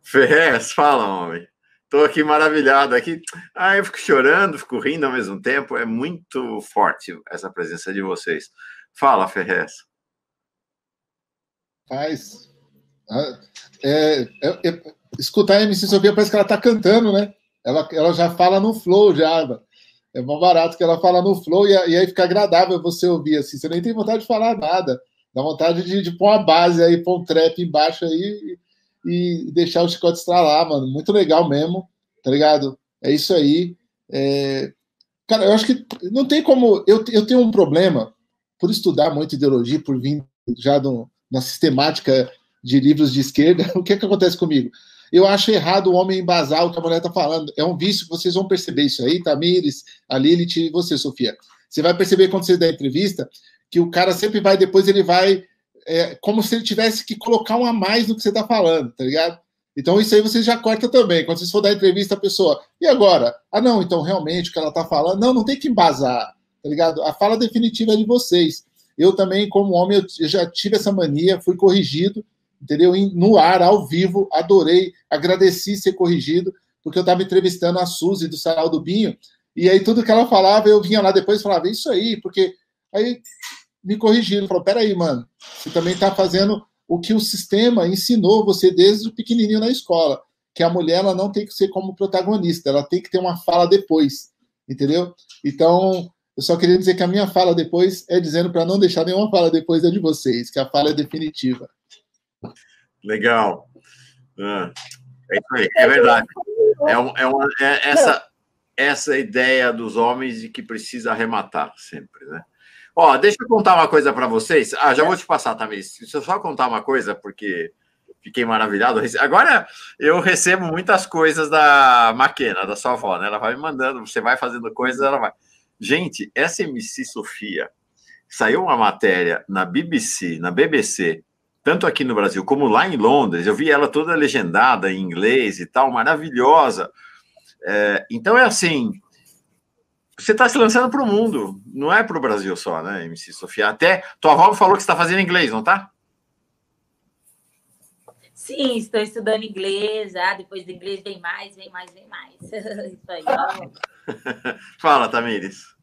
Ferréz, fala, homem. Estou aqui maravilhado. Aqui. Ah, eu fico chorando, fico rindo ao mesmo tempo. É muito forte essa presença de vocês. Fala, Ferréz. Faz. É, é, é, escutar a M C Soffia parece que ela está cantando, né? Ela, ela já fala no flow, já. É bom barato que ela fala no flow e, e aí fica agradável você ouvir assim. Você nem tem vontade de falar nada. Dá vontade de, de pôr uma base aí, pôr um trap embaixo aí. E deixar o chicote estralar, mano. Muito legal mesmo, tá ligado? É isso aí. É... Cara, eu acho que não tem como... Eu, eu tenho um problema por estudar muito ideologia, por vir já no, na sistemática de livros de esquerda. O que é que acontece comigo? Eu acho errado o homem embasar o que a mulher tá falando. É um vício, vocês vão perceber isso aí, Tamiris, a Lilith e você, Soffia. Você vai perceber quando você der entrevista que o cara sempre vai, depois ele vai... É como se ele tivesse que colocar um a mais no que você está falando, tá ligado? Então isso aí você já corta também. Quando vocês for dar entrevista à pessoa, e agora? Ah, não, então realmente o que ela está falando... Não, não tem que embasar, tá ligado? A fala definitiva é de vocês. Eu também, como homem, eu já tive essa mania, fui corrigido, entendeu? No ar, ao vivo, adorei, agradeci ser corrigido, porque eu estava entrevistando a Suzy do Sarau do Binho, e aí tudo que ela falava, eu vinha lá depois e falava, isso aí, porque... aí me corrigindo, falou, peraí, mano, você também está fazendo o que o sistema ensinou você desde o pequenininho na escola, que a mulher ela não tem que ser como protagonista, ela tem que ter uma fala depois, entendeu? Então, eu só queria dizer que a minha fala depois é dizendo para não deixar nenhuma fala depois é de vocês, que a fala é definitiva. Legal. Ah, é isso aí, é verdade. É, um, é, uma, é essa, essa ideia dos homens de que precisa arrematar sempre, né? Ó, deixa eu contar uma coisa para vocês. Ah, já vou te passar, Tamiris. Deixa eu só contar uma coisa, porque fiquei maravilhado. Agora eu recebo muitas coisas da Maquena, da sua avó, né? Ela vai me mandando, você vai fazendo coisas, ela vai... Gente, essa M C Soffia, saiu uma matéria na B B C, na B B C, tanto aqui no Brasil como lá em Londres. Eu vi ela toda legendada em inglês e tal, maravilhosa. É, então é assim... Você está se lançando para o mundo, não é para o Brasil só, né, M C Soffia? Até tua avó falou que você está fazendo inglês, não tá? Sim, estou estudando inglês já. Depois do inglês vem mais, vem mais, vem mais. Isso aí, ó. Fala, Tamiris.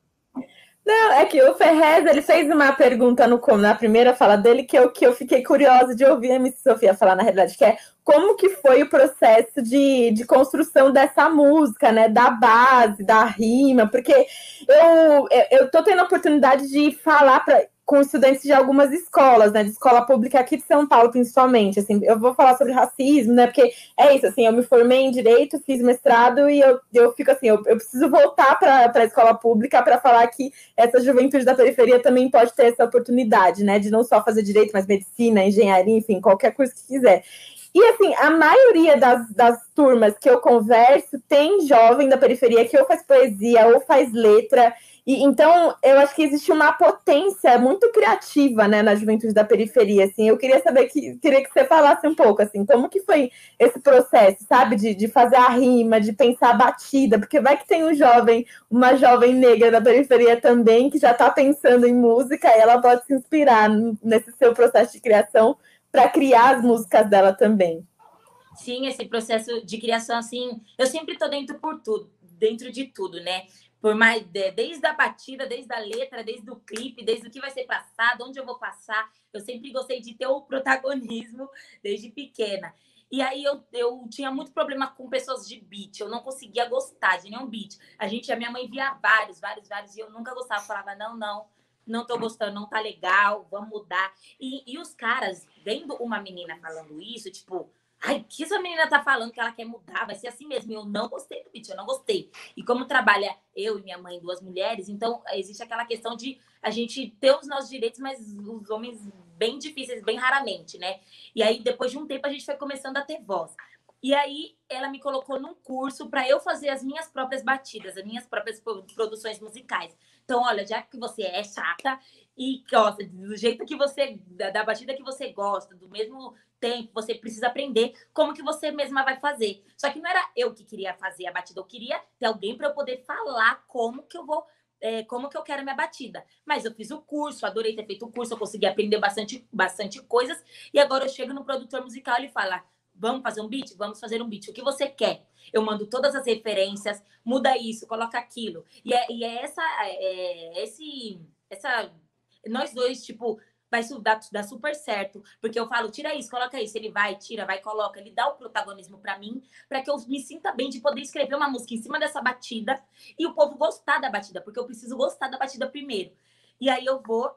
Não, é que o Ferréz, ele fez uma pergunta no, na primeira fala dele que eu, que eu fiquei curiosa de ouvir a M C Soffia falar, na realidade, que é como que foi o processo de, de construção dessa música, né, da base, da rima, porque eu, eu tô tendo a oportunidade de falar pra, com estudantes de algumas escolas, né, de escola pública aqui de São Paulo, principalmente, assim, eu vou falar sobre racismo, né, porque é isso, assim, eu me formei em Direito, fiz mestrado e eu, eu fico assim, eu, eu preciso voltar para a escola pública para falar que essa juventude da periferia também pode ter essa oportunidade, né, de não só fazer Direito, mas Medicina, Engenharia, enfim, qualquer curso que quiser. E, assim, a maioria das, das turmas que eu converso tem jovem da periferia que ou faz poesia ou faz letra. E, então, eu acho que existe uma potência muito criativa, né, na juventude da periferia, assim. Eu queria saber, que queria que você falasse um pouco, assim, como que foi esse processo, sabe, de, de fazer a rima, de pensar a batida, porque vai que tem um jovem, uma jovem negra da periferia também, que já está pensando em música e ela pode se inspirar nesse seu processo de criação, para criar as músicas dela também. Sim, esse processo de criação, assim, eu sempre tô dentro por tudo, dentro de tudo, né? por mais, desde a batida, desde a letra, desde o clipe, desde o que vai ser passado, onde eu vou passar. Eu sempre gostei de ter o protagonismo desde pequena. E aí eu, eu tinha muito problema com pessoas de beat. Eu não conseguia gostar de nenhum beat. A gente, a minha mãe via vários, vários, vários. E eu nunca gostava. Eu falava, não, não, não tô gostando, não tá legal, vamos mudar. E, e os caras, vendo uma menina falando isso, tipo... Ai, o que essa menina tá falando que ela quer mudar? Vai ser assim mesmo. Eu não gostei do beat, eu não gostei. E como trabalha eu e minha mãe, duas mulheres, então existe aquela questão de a gente ter os nossos direitos, mas os homens bem difíceis, bem raramente, né? E aí, depois de um tempo, a gente foi começando a ter voz. E aí, ela me colocou num curso para eu fazer as minhas próprias batidas, as minhas próprias produções musicais. Então, olha, já que você é chata e gosta do jeito que você... Da batida que você gosta, do mesmo... tempo, você precisa aprender como que você mesma vai fazer. Só que não era eu que queria fazer a batida, eu queria ter alguém para eu poder falar como que eu vou, é, como que eu quero a minha batida. Mas eu fiz o curso, adorei ter feito o curso, eu consegui aprender bastante, bastante coisas. E agora eu chego no produtor musical e ele fala, vamos fazer um beat? Vamos fazer um beat. O que você quer? Eu mando todas as referências, muda isso, coloca aquilo. E é, e é essa... É, esse, essa... Nós dois, tipo... vai dar, dar super certo, porque eu falo, tira isso, coloca isso, ele vai, tira, vai, coloca, ele dá o protagonismo pra mim, pra que eu me sinta bem de poder escrever uma música em cima dessa batida e o povo gostar da batida, porque eu preciso gostar da batida primeiro. E aí eu vou,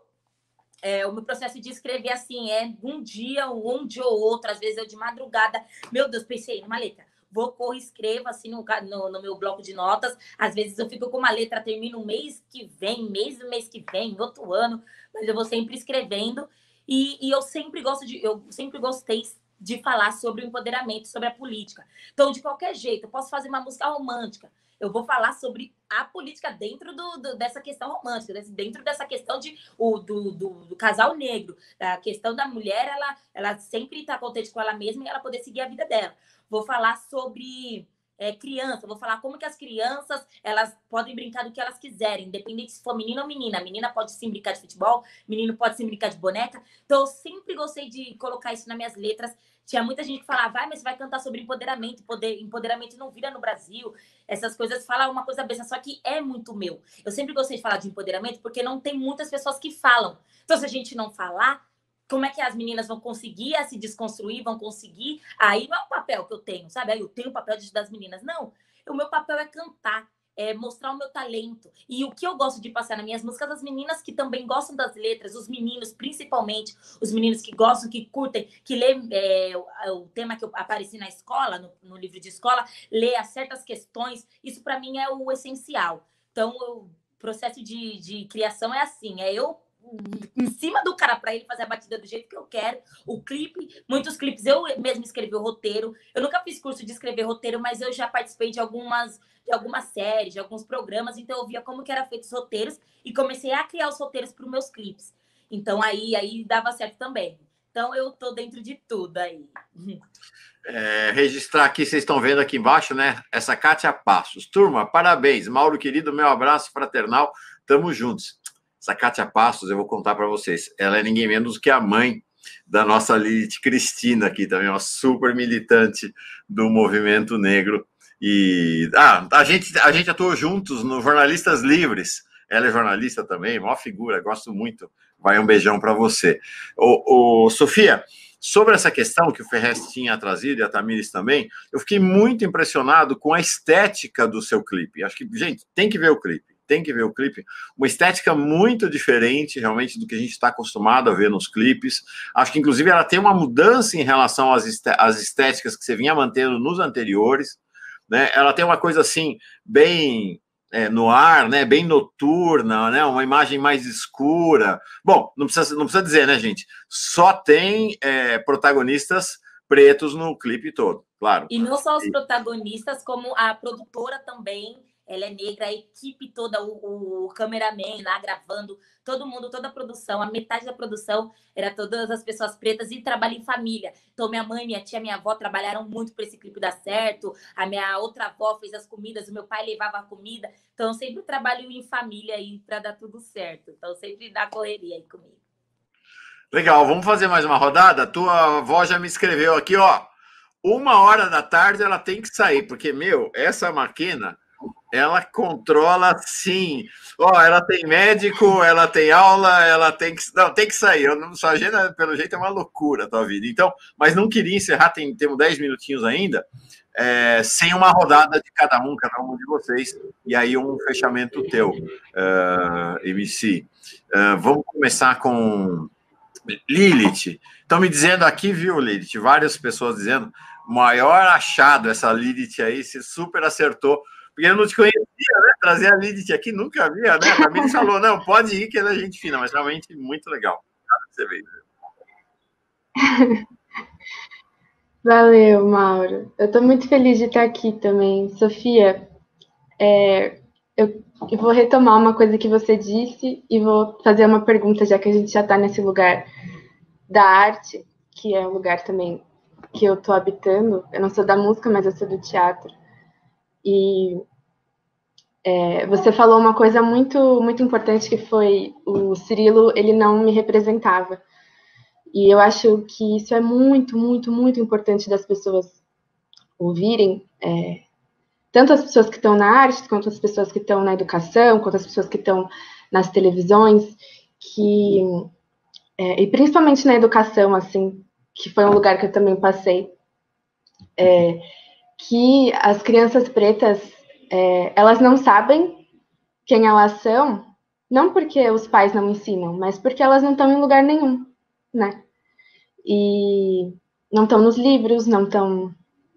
é, o meu processo de escrever assim, é um dia, um dia ou outro, às vezes eu de madrugada, meu Deus, pensei numa letra, vou, corro, escrevo assim no, no, no meu bloco de notas. Às vezes eu fico com uma letra, termino um mês que vem, mês do mês que vem, outro ano, mas eu vou sempre escrevendo. E, e eu sempre gosto de, eu sempre gostei de falar sobre o empoderamento, sobre a política. Então, de qualquer jeito, eu posso fazer uma música romântica. Eu vou falar sobre a política dentro do, do, dessa questão romântica, dentro dessa questão de, o, do, do, do casal negro, a questão da mulher, ela, ela sempre está contente com ela mesma e ela poder seguir a vida dela. Vou falar sobre é, criança, vou falar como que as crianças elas podem brincar do que elas quiserem, independente se for menino ou menina. A menina pode sim brincar de futebol, menino pode sim brincar de boneca. Então, eu sempre gostei de colocar isso nas minhas letras. Tinha muita gente que falava, vai, mas você vai cantar sobre empoderamento, poder, empoderamento não vira no Brasil, essas coisas, fala uma coisa besta, só que é muito meu. Eu sempre gostei de falar de empoderamento porque não tem muitas pessoas que falam. Então, se a gente não falar, como é que as meninas vão conseguir se desconstruir, vão conseguir? Aí não é o papel que eu tenho, sabe? Aí eu tenho o papel de das meninas. Não, o meu papel é cantar, é mostrar o meu talento. E o que eu gosto de passar nas minhas músicas, as meninas que também gostam das letras, os meninos principalmente, os meninos que gostam, que curtem, que lê é, o tema que eu apareci na escola, no, no livro de escola, lê as certas questões. Isso para mim é o essencial. Então, o processo de, de criação é assim, é eu em cima do cara para ele fazer a batida do jeito que eu quero, o clipe, muitos clipes eu mesmo escrevi o roteiro. Eu nunca fiz curso de escrever roteiro, mas eu já participei de algumas de algumas séries, de alguns programas, então eu via como que era feito os roteiros e comecei a criar os roteiros para os meus clipes. Então aí aí dava certo também. Então eu tô dentro de tudo aí. É, registrar aqui, vocês estão vendo aqui embaixo, né? Essa Kátia Passos. Turma, parabéns, Mauro querido, meu abraço fraternal. Tamo juntos. Essa Kátia Passos, eu vou contar para vocês, ela é ninguém menos que a mãe da nossa Lilith Cristina aqui também, uma super militante do movimento negro. E ah, a gente, a gente atuou juntos no Jornalistas Livres, ela é jornalista também, maior figura, gosto muito, vai um beijão para você. Ô, ô, Soffia, sobre essa questão que o Ferréz tinha trazido e a Tamiris também, eu fiquei muito impressionado com a estética do seu clipe. Acho que, gente, tem que ver o clipe. Tem que ver o clipe, uma estética muito diferente realmente do que a gente está acostumado a ver nos clipes. Acho que inclusive ela tem uma mudança em relação às estéticas que você vinha mantendo nos anteriores, né? Ela tem uma coisa assim bem é, no ar, né? Bem noturna, né? Uma imagem mais escura. Bom, não precisa, não precisa dizer, né, gente? Só tem é, protagonistas pretos no clipe todo, claro. E não só os protagonistas, como a produtora também. Ela é negra, a equipe toda, o, o cameraman lá gravando, todo mundo, toda a produção, a metade da produção era todas as pessoas pretas e trabalho em família. Então minha mãe, minha tia, minha avó trabalharam muito para esse clipe dar certo, a minha outra avó fez as comidas, o meu pai levava a comida. Então eu sempre trabalho em família aí para dar tudo certo. Então sempre dá correria aí comigo. Legal, vamos fazer mais uma rodada? Tua avó já me escreveu aqui, ó. Uma hora da tarde ela tem que sair, porque, meu, essa máquina... Ela controla, sim. Ó, ela tem médico, ela tem aula, ela tem que... Não, tem que sair. Eu não, sua agenda, pelo jeito, é uma loucura a tua vida. Então, mas não queria encerrar, tem, temos dez minutinhos ainda, é, sem uma rodada de cada um, cada um de vocês, e aí um fechamento teu, uh, M C. Uh, vamos começar com Lilith. Estão me dizendo aqui, viu, Lilith? Várias pessoas dizendo, maior achado essa Lilith aí, se super acertou. Porque eu não te conhecia, né? Trazer a Lilith aqui, nunca havia, né? Pra mim falou, não, pode ir que ela é gente fina, mas realmente muito legal. Você veio. Valeu, Mauro. Eu tô muito feliz de estar aqui também. Soffia, é, eu, eu vou retomar uma coisa que você disse e vou fazer uma pergunta, já que a gente já tá nesse lugar da arte, que é um lugar também que eu tô habitando. Eu não sou da música, mas eu sou do teatro. E é, você falou uma coisa muito, muito importante, que foi o Cirilo, ele não me representava. E eu acho que isso é muito, muito, muito importante das pessoas ouvirem, é, tanto as pessoas que estão na arte, quanto as pessoas que estão na educação, quanto as pessoas que estão nas televisões, que, é, e principalmente na educação, assim, que foi um lugar que eu também passei, é, que as crianças pretas, é, elas não sabem quem elas são, não porque os pais não ensinam, mas porque elas não estão em lugar nenhum, né? E não estão nos livros, não estão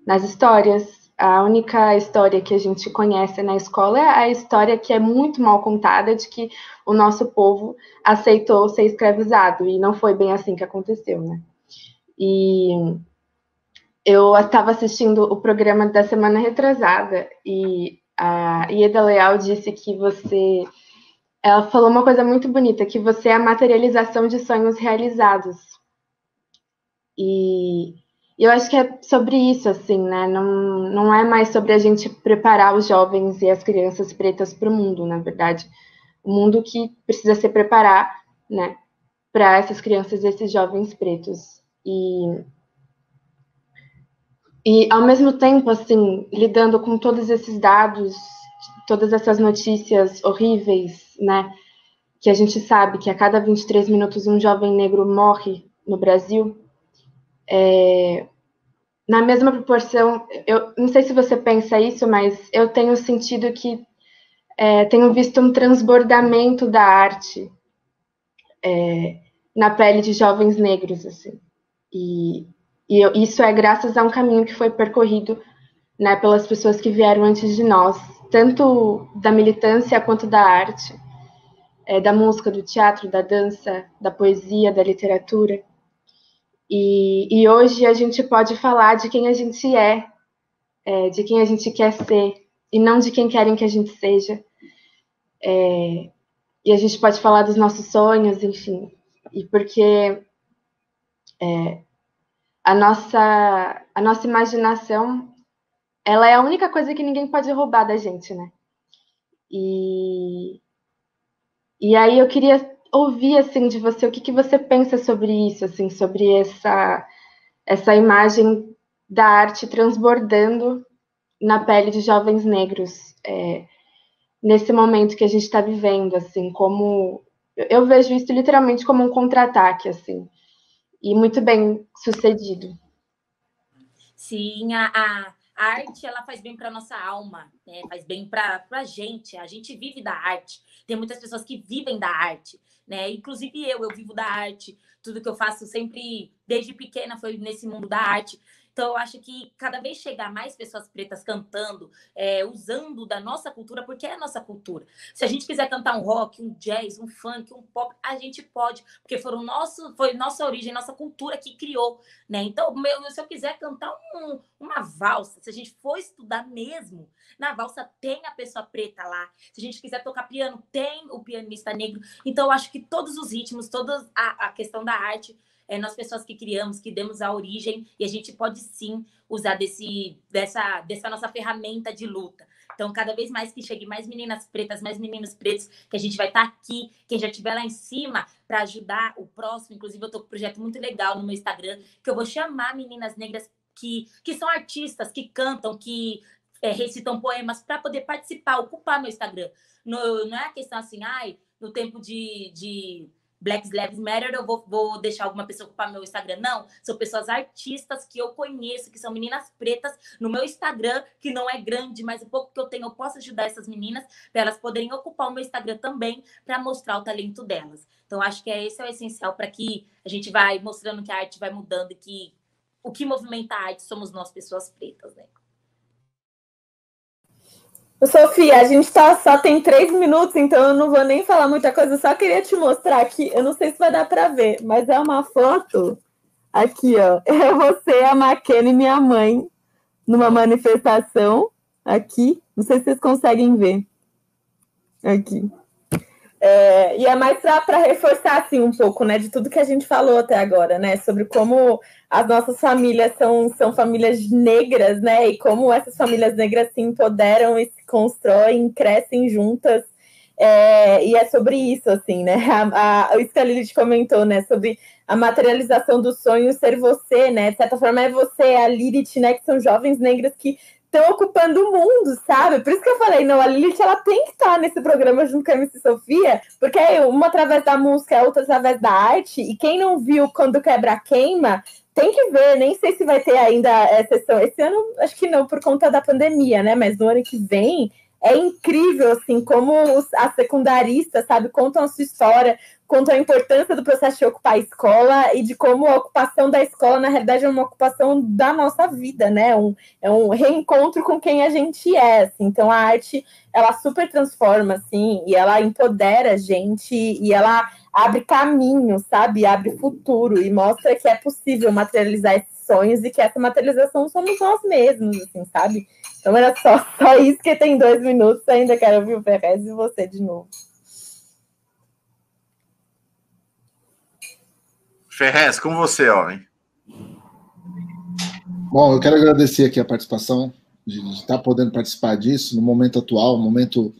nas histórias. A única história que a gente conhece na escola é a história que é muito mal contada de que o nosso povo aceitou ser escravizado, e não foi bem assim que aconteceu, né? E... eu estava assistindo o programa da semana retrasada e a Ieda Leal disse que você... Ela falou uma coisa muito bonita, que você é a materialização de sonhos realizados. E eu acho que é sobre isso, assim, né? Não, não é mais sobre a gente preparar os jovens e as crianças pretas para o mundo, na verdade. O mundo que precisa se preparar, né, para essas crianças e esses jovens pretos. E... E, ao mesmo tempo, assim, lidando com todos esses dados, todas essas notícias horríveis, né, que a gente sabe que a cada vinte e três minutos um jovem negro morre no Brasil, é, na mesma proporção, eu não sei se você pensa isso, mas eu tenho sentido que é, tenho visto um transbordamento da arte é, na pele de jovens negros, assim, e... E eu, isso é graças a um caminho que foi percorrido, né, pelas pessoas que vieram antes de nós, tanto da militância quanto da arte, é, da música, do teatro, da dança, da poesia, da literatura. E, e hoje a gente pode falar de quem a gente é, é, de quem a gente quer ser, e não de quem querem que a gente seja. É, e a gente pode falar dos nossos sonhos, enfim. E porque... É, A nossa, a nossa imaginação, ela é a única coisa que ninguém pode roubar da gente, né? E, e aí eu queria ouvir, assim, de você, o que, que você pensa sobre isso, assim, sobre essa, essa imagem da arte transbordando na pele de jovens negros, é, nesse momento que a gente está vivendo, assim, como... Eu vejo isso literalmente como um contra-ataque, assim. E muito bem sucedido. Sim, a, a, a arte, ela faz bem para a nossa alma, né? Faz bem para a gente. A gente vive da arte. Tem muitas pessoas que vivem da arte, né? Inclusive eu, eu vivo da arte. Tudo que eu faço sempre, desde pequena, foi nesse mundo da arte. Então, eu acho que cada vez chegar mais pessoas pretas cantando, é, usando da nossa cultura, porque é a nossa cultura. Se a gente quiser cantar um rock, um jazz, um funk, um pop, a gente pode, porque foram nosso, foi nossa origem, nossa cultura que criou, né? Então, meu, se eu quiser cantar um, uma valsa, se a gente for estudar mesmo, na valsa tem a pessoa preta lá. Se a gente quiser tocar piano, tem o pianista negro. Então, eu acho que todos os ritmos, toda a, a questão da arte, é, nós pessoas que criamos, que demos a origem, e a gente pode sim usar desse, dessa, dessa nossa ferramenta de luta. Então, cada vez mais que chegue mais meninas pretas, mais meninos pretos, que a gente vai estar tá aqui, quem já estiver lá em cima, para ajudar o próximo. Inclusive, eu estou com um projeto muito legal no meu Instagram, que eu vou chamar meninas negras que, que são artistas, que cantam, que é, recitam poemas para poder participar, ocupar meu Instagram. No, não é a questão assim, ai, no tempo de, de Black Lives Matter eu vou, vou deixar alguma pessoa ocupar meu Instagram. Não, são pessoas artistas que eu conheço, que são meninas pretas no meu Instagram, que não é grande, mas o pouco que eu tenho eu posso ajudar essas meninas para elas poderem ocupar o meu Instagram também para mostrar o talento delas. Então acho que esse é o essencial para que a gente vai mostrando que a arte vai mudando e que o que movimenta a arte somos nós, pessoas pretas, né? Sophia, a gente tá, só tem três minutos, então eu não vou nem falar muita coisa. Eu só queria te mostrar aqui, eu não sei se vai dar para ver, mas é uma foto aqui, ó. É você, a Maquena e minha mãe, numa manifestação aqui. Não sei se vocês conseguem ver. Aqui. É, e é mais para reforçar, assim, um pouco, né, de tudo que a gente falou até agora, né, sobre como as nossas famílias são, são famílias negras, né, e como essas famílias negras se empoderam e se constroem, crescem juntas, é, e é sobre isso, assim, né, a, a, isso que a Lilith comentou, né, sobre a materialização do sonho ser você, né, de certa forma é você, a Lilith, né, que são jovens negras que estão ocupando o mundo, sabe? Por isso que eu falei, não, a Lilith, ela tem que estar nesse programa junto com a M C Soffia, porque é uma através da música, outra através da arte, e quem não viu Quando Quebra Queima, tem que ver, nem sei se vai ter ainda a sessão, esse ano acho que não, por conta da pandemia, né? Mas no ano que vem, é incrível, assim, como os, as secundaristas, sabe, contam a sua história, contam a importância do processo de ocupar a escola e de como a ocupação da escola, na realidade, é uma ocupação da nossa vida, né? Um, é um reencontro com quem a gente é, assim. Então, a arte, ela super transforma, assim, e ela empodera a gente, e ela abre caminho, sabe? Abre futuro e mostra que é possível materializar esses sonhos e que essa materialização somos nós mesmos, assim, sabe? Então era só, só isso, que tem dois minutos ainda, quero ouvir o Ferréz e você de novo. Ferréz, com você, homem. Bom, eu quero agradecer aqui a participação, de estar podendo participar disso no momento atual, um momento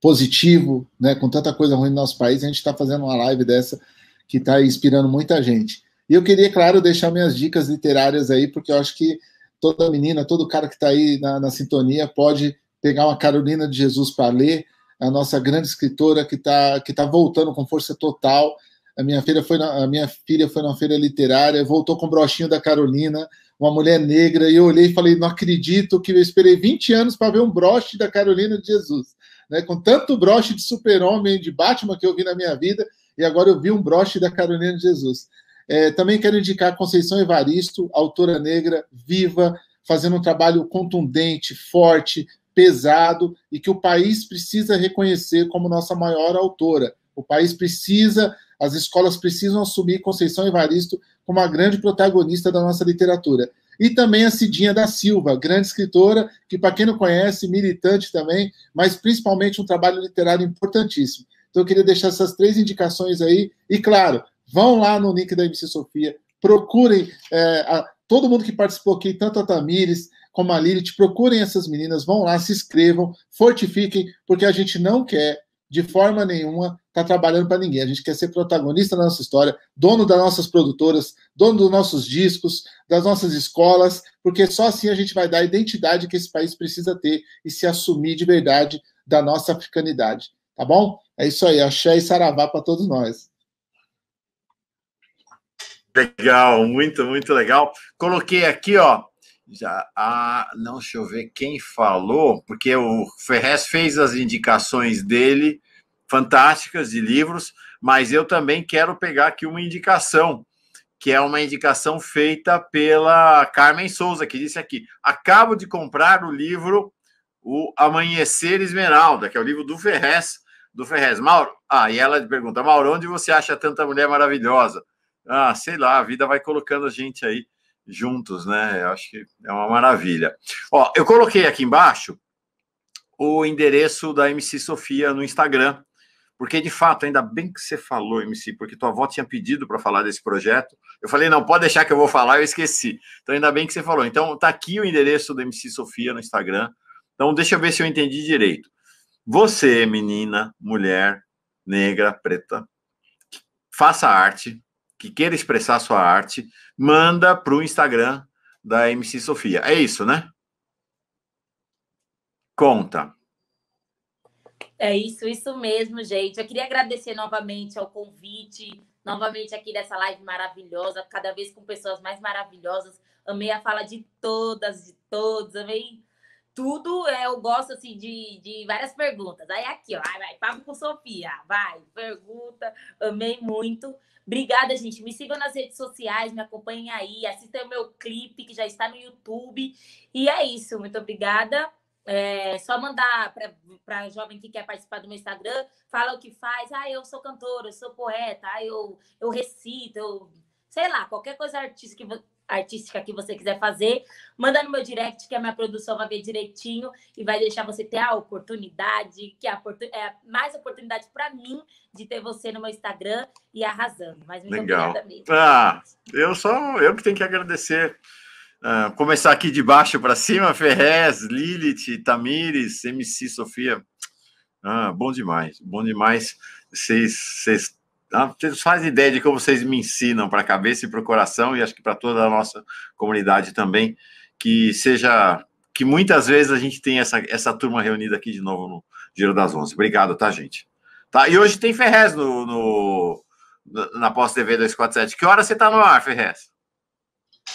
positivo, né? Com tanta coisa ruim no nosso país, a gente está fazendo uma live dessa que está inspirando muita gente. E eu queria, claro, deixar minhas dicas literárias aí, porque eu acho que toda menina, todo cara que está aí na, na sintonia pode pegar uma Carolina de Jesus para ler, a nossa grande escritora que está que tá voltando com força total. A minha filha foi na, a minha filha foi na feira literária, voltou com o brochinho da Carolina, uma mulher negra, e eu olhei e falei, não acredito que eu esperei vinte anos para ver um broche da Carolina de Jesus. Né? Com tanto broche de super-homem, de Batman que eu vi na minha vida, e agora eu vi um broche da Carolina de Jesus. É, também quero indicar Conceição Evaristo, autora negra, viva, fazendo um trabalho contundente, forte, pesado, e que o país precisa reconhecer como nossa maior autora. O país precisa, as escolas precisam assumir Conceição Evaristo como a grande protagonista da nossa literatura. E também a Cidinha da Silva, grande escritora, que para quem não conhece, militante também, mas principalmente um trabalho literário importantíssimo. Então eu queria deixar essas três indicações aí, e claro, vão lá no link da M C Soffia, procurem é, a, todo mundo que participou aqui, tanto a Tamiris como a Lilith, procurem essas meninas, vão lá, se inscrevam, fortifiquem, porque a gente não quer, de forma nenhuma, estar tá trabalhando para ninguém. A gente quer ser protagonista da nossa história, dono das nossas produtoras, dono dos nossos discos, das nossas escolas, porque só assim a gente vai dar a identidade que esse país precisa ter e se assumir de verdade da nossa africanidade. Tá bom? É isso aí, axé e saravá para todos nós. Legal, muito, muito legal. Coloquei aqui, ó, já, ah, não, deixa eu ver quem falou, porque o Ferréz fez as indicações dele, fantásticas, de livros, mas eu também quero pegar aqui uma indicação, que é uma indicação feita pela Carmen Souza, que disse aqui, acabo de comprar o livro O Amanhecer Esmeralda, que é o livro do Ferréz, do Ferréz. Mauro, ah, e ela pergunta, Mauro, onde você acha tanta mulher maravilhosa? Ah, sei lá, a vida vai colocando a gente aí juntos, né? Eu acho que é uma maravilha. Ó, eu coloquei aqui embaixo o endereço da M C Soffia no Instagram, porque, de fato, ainda bem que você falou, M C, porque tua avó tinha pedido para falar desse projeto. Eu falei, não, pode deixar que eu vou falar, eu esqueci. Então, ainda bem que você falou. Então, tá aqui o endereço da M C Soffia no Instagram. Então, deixa eu ver se eu entendi direito. Você, menina, mulher, negra, preta, faça arte, que queira expressar sua arte, manda para o Instagram da M C Soffia. É isso, né? Conta. É isso, isso mesmo, gente. Eu queria agradecer novamente ao convite, novamente aqui dessa live maravilhosa, cada vez com pessoas mais maravilhosas. Amei a fala de todas, de todos, amei tudo. Eu gosto, assim, de, de várias perguntas. Aí aqui, ó, vai, vai, papo com Soffia, vai, pergunta, amei muito. Obrigada, gente. Me sigam nas redes sociais, me acompanhem aí, assistam o meu clipe, que já está no YouTube. E é isso, muito obrigada. É só mandar para a jovem que quer participar do meu Instagram, fala o que faz. Ah, eu sou cantora, eu sou poeta, ah, eu, eu recito, eu, sei lá, qualquer coisa artística que, artística que você quiser fazer, manda no meu direct, que a minha produção vai ver direitinho e vai deixar você ter a oportunidade, que é, a oportun, é mais oportunidade para mim de ter você no meu Instagram e arrasando. Mas muito legal. Obrigada mesmo. Ah, eu só eu que tenho que agradecer. Uh, começar aqui de baixo para cima, Ferréz, Lilith, Tamiris, M C Soffia. Ah, bom demais, bom demais. Vocês ah, fazem ideia de como vocês me ensinam para a cabeça e para o coração, e acho que para toda a nossa comunidade também, que seja, que muitas vezes a gente tem essa, essa turma reunida aqui de novo no Giro das Onze. Obrigado, tá, gente? Tá, e hoje tem Ferréz no, no, na Pós-T V dois quatro sete. Que hora você está no ar, Ferréz?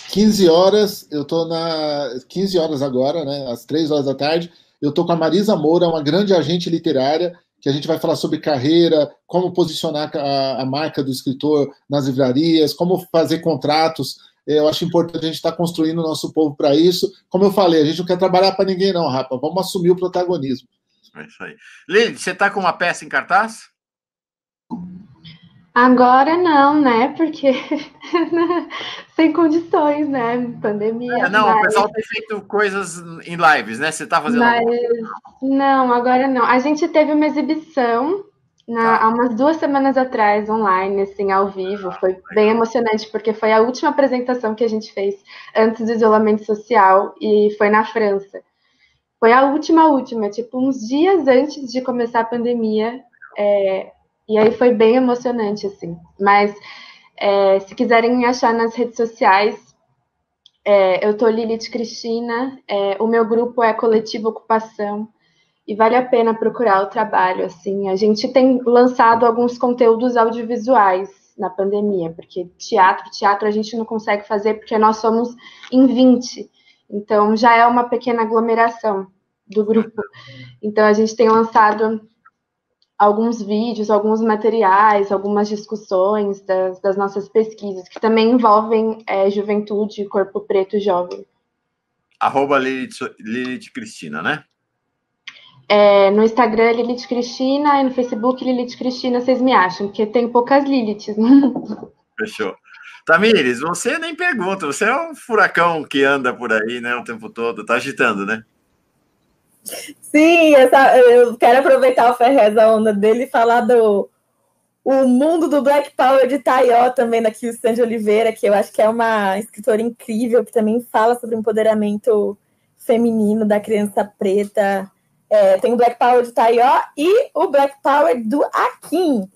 quinze horas, eu tô na... quinze horas agora, né? Às três horas da tarde, eu tô com a Marisa Moura, uma grande agente literária, que a gente vai falar sobre carreira, como posicionar a, a marca do escritor nas livrarias, como fazer contratos. Eu acho importante a gente estar tá construindo o nosso povo para isso. Como eu falei, a gente não quer trabalhar para ninguém não, rapa. Vamos assumir o protagonismo. É isso aí. Lili, você tá com uma peça em cartaz? Agora não, né? Porque sem condições, né? Pandemia. Ah, não, mas... o pessoal tem feito coisas em lives, né? Você tá fazendo mas... alguma... Não, agora não. A gente teve uma exibição na... tá. há umas duas semanas atrás, online, assim, ao vivo. Foi bem emocionante, porque foi a última apresentação que a gente fez antes do isolamento social e foi na França. Foi a última, última, tipo, uns dias antes de começar a pandemia. É... E aí foi bem emocionante, assim. Mas é, se quiserem me achar nas redes sociais, é, eu tô Lilith Cristina, é, o meu grupo é Coletivo Ocupação, e vale a pena procurar o trabalho, assim. A gente tem lançado alguns conteúdos audiovisuais na pandemia, porque teatro, teatro a gente não consegue fazer, porque nós somos em vinte. Então, já é uma pequena aglomeração do grupo. Então, a gente tem lançado... alguns vídeos, alguns materiais, algumas discussões das, das nossas pesquisas, que também envolvem é, juventude, corpo preto jovem. Arroba Lilith, Lilith Cristina, né? É, no Instagram, Lilith Cristina, e no Facebook, Lilith Cristina, vocês me acham, porque tem poucas Liliths, né? Fechou. Tamiris, você nem pergunta, você é um furacão que anda por aí, né, o tempo todo, tá agitando, né? Sim, essa, eu quero aproveitar o Ferréz, a onda dele, e falar do o mundo do Black Power de Taió também, daqui o Sandy Oliveira, que eu acho que é uma escritora incrível, que também fala sobre o empoderamento feminino da criança preta. É, tem o Black Power de Taió e o Black Power do Akin.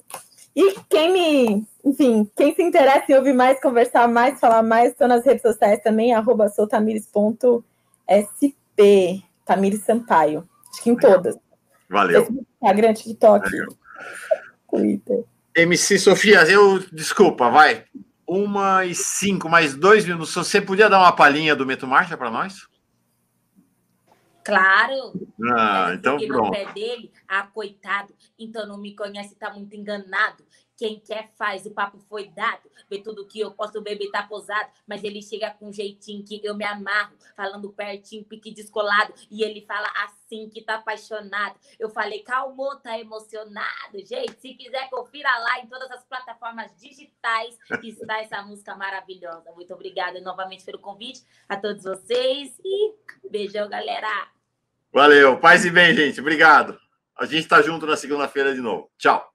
E quem me, enfim, quem se interessa em ouvir mais, conversar mais, falar mais, estou nas redes sociais também, arroba soutamiris ponto s p. Tamir Sampaio. Acho que em todas. Valeu. Instagram, TikTok. Valeu. Twitter. M C Soffia, eu... Desculpa, vai. Uma e cinco, mais dois minutos. Você podia dar uma palhinha do Mete Marcha para nós? Claro. Ah, então pronto. No pé dele, ah, coitado. Então não me conhece, tá muito enganado. Quem quer faz, o papo foi dado. Vê tudo que eu posso, o bebê tá posado. Mas ele chega com um jeitinho que eu me amarro, falando pertinho, pique descolado. E ele fala assim que tá apaixonado. Eu falei, calmou, tá emocionado. Gente, se quiser, confira lá em todas as plataformas digitais que está essa música maravilhosa. Muito obrigada novamente pelo convite a todos vocês. E beijão, galera. Valeu, paz e bem, gente. Obrigado. A gente tá junto na segunda-feira de novo. Tchau.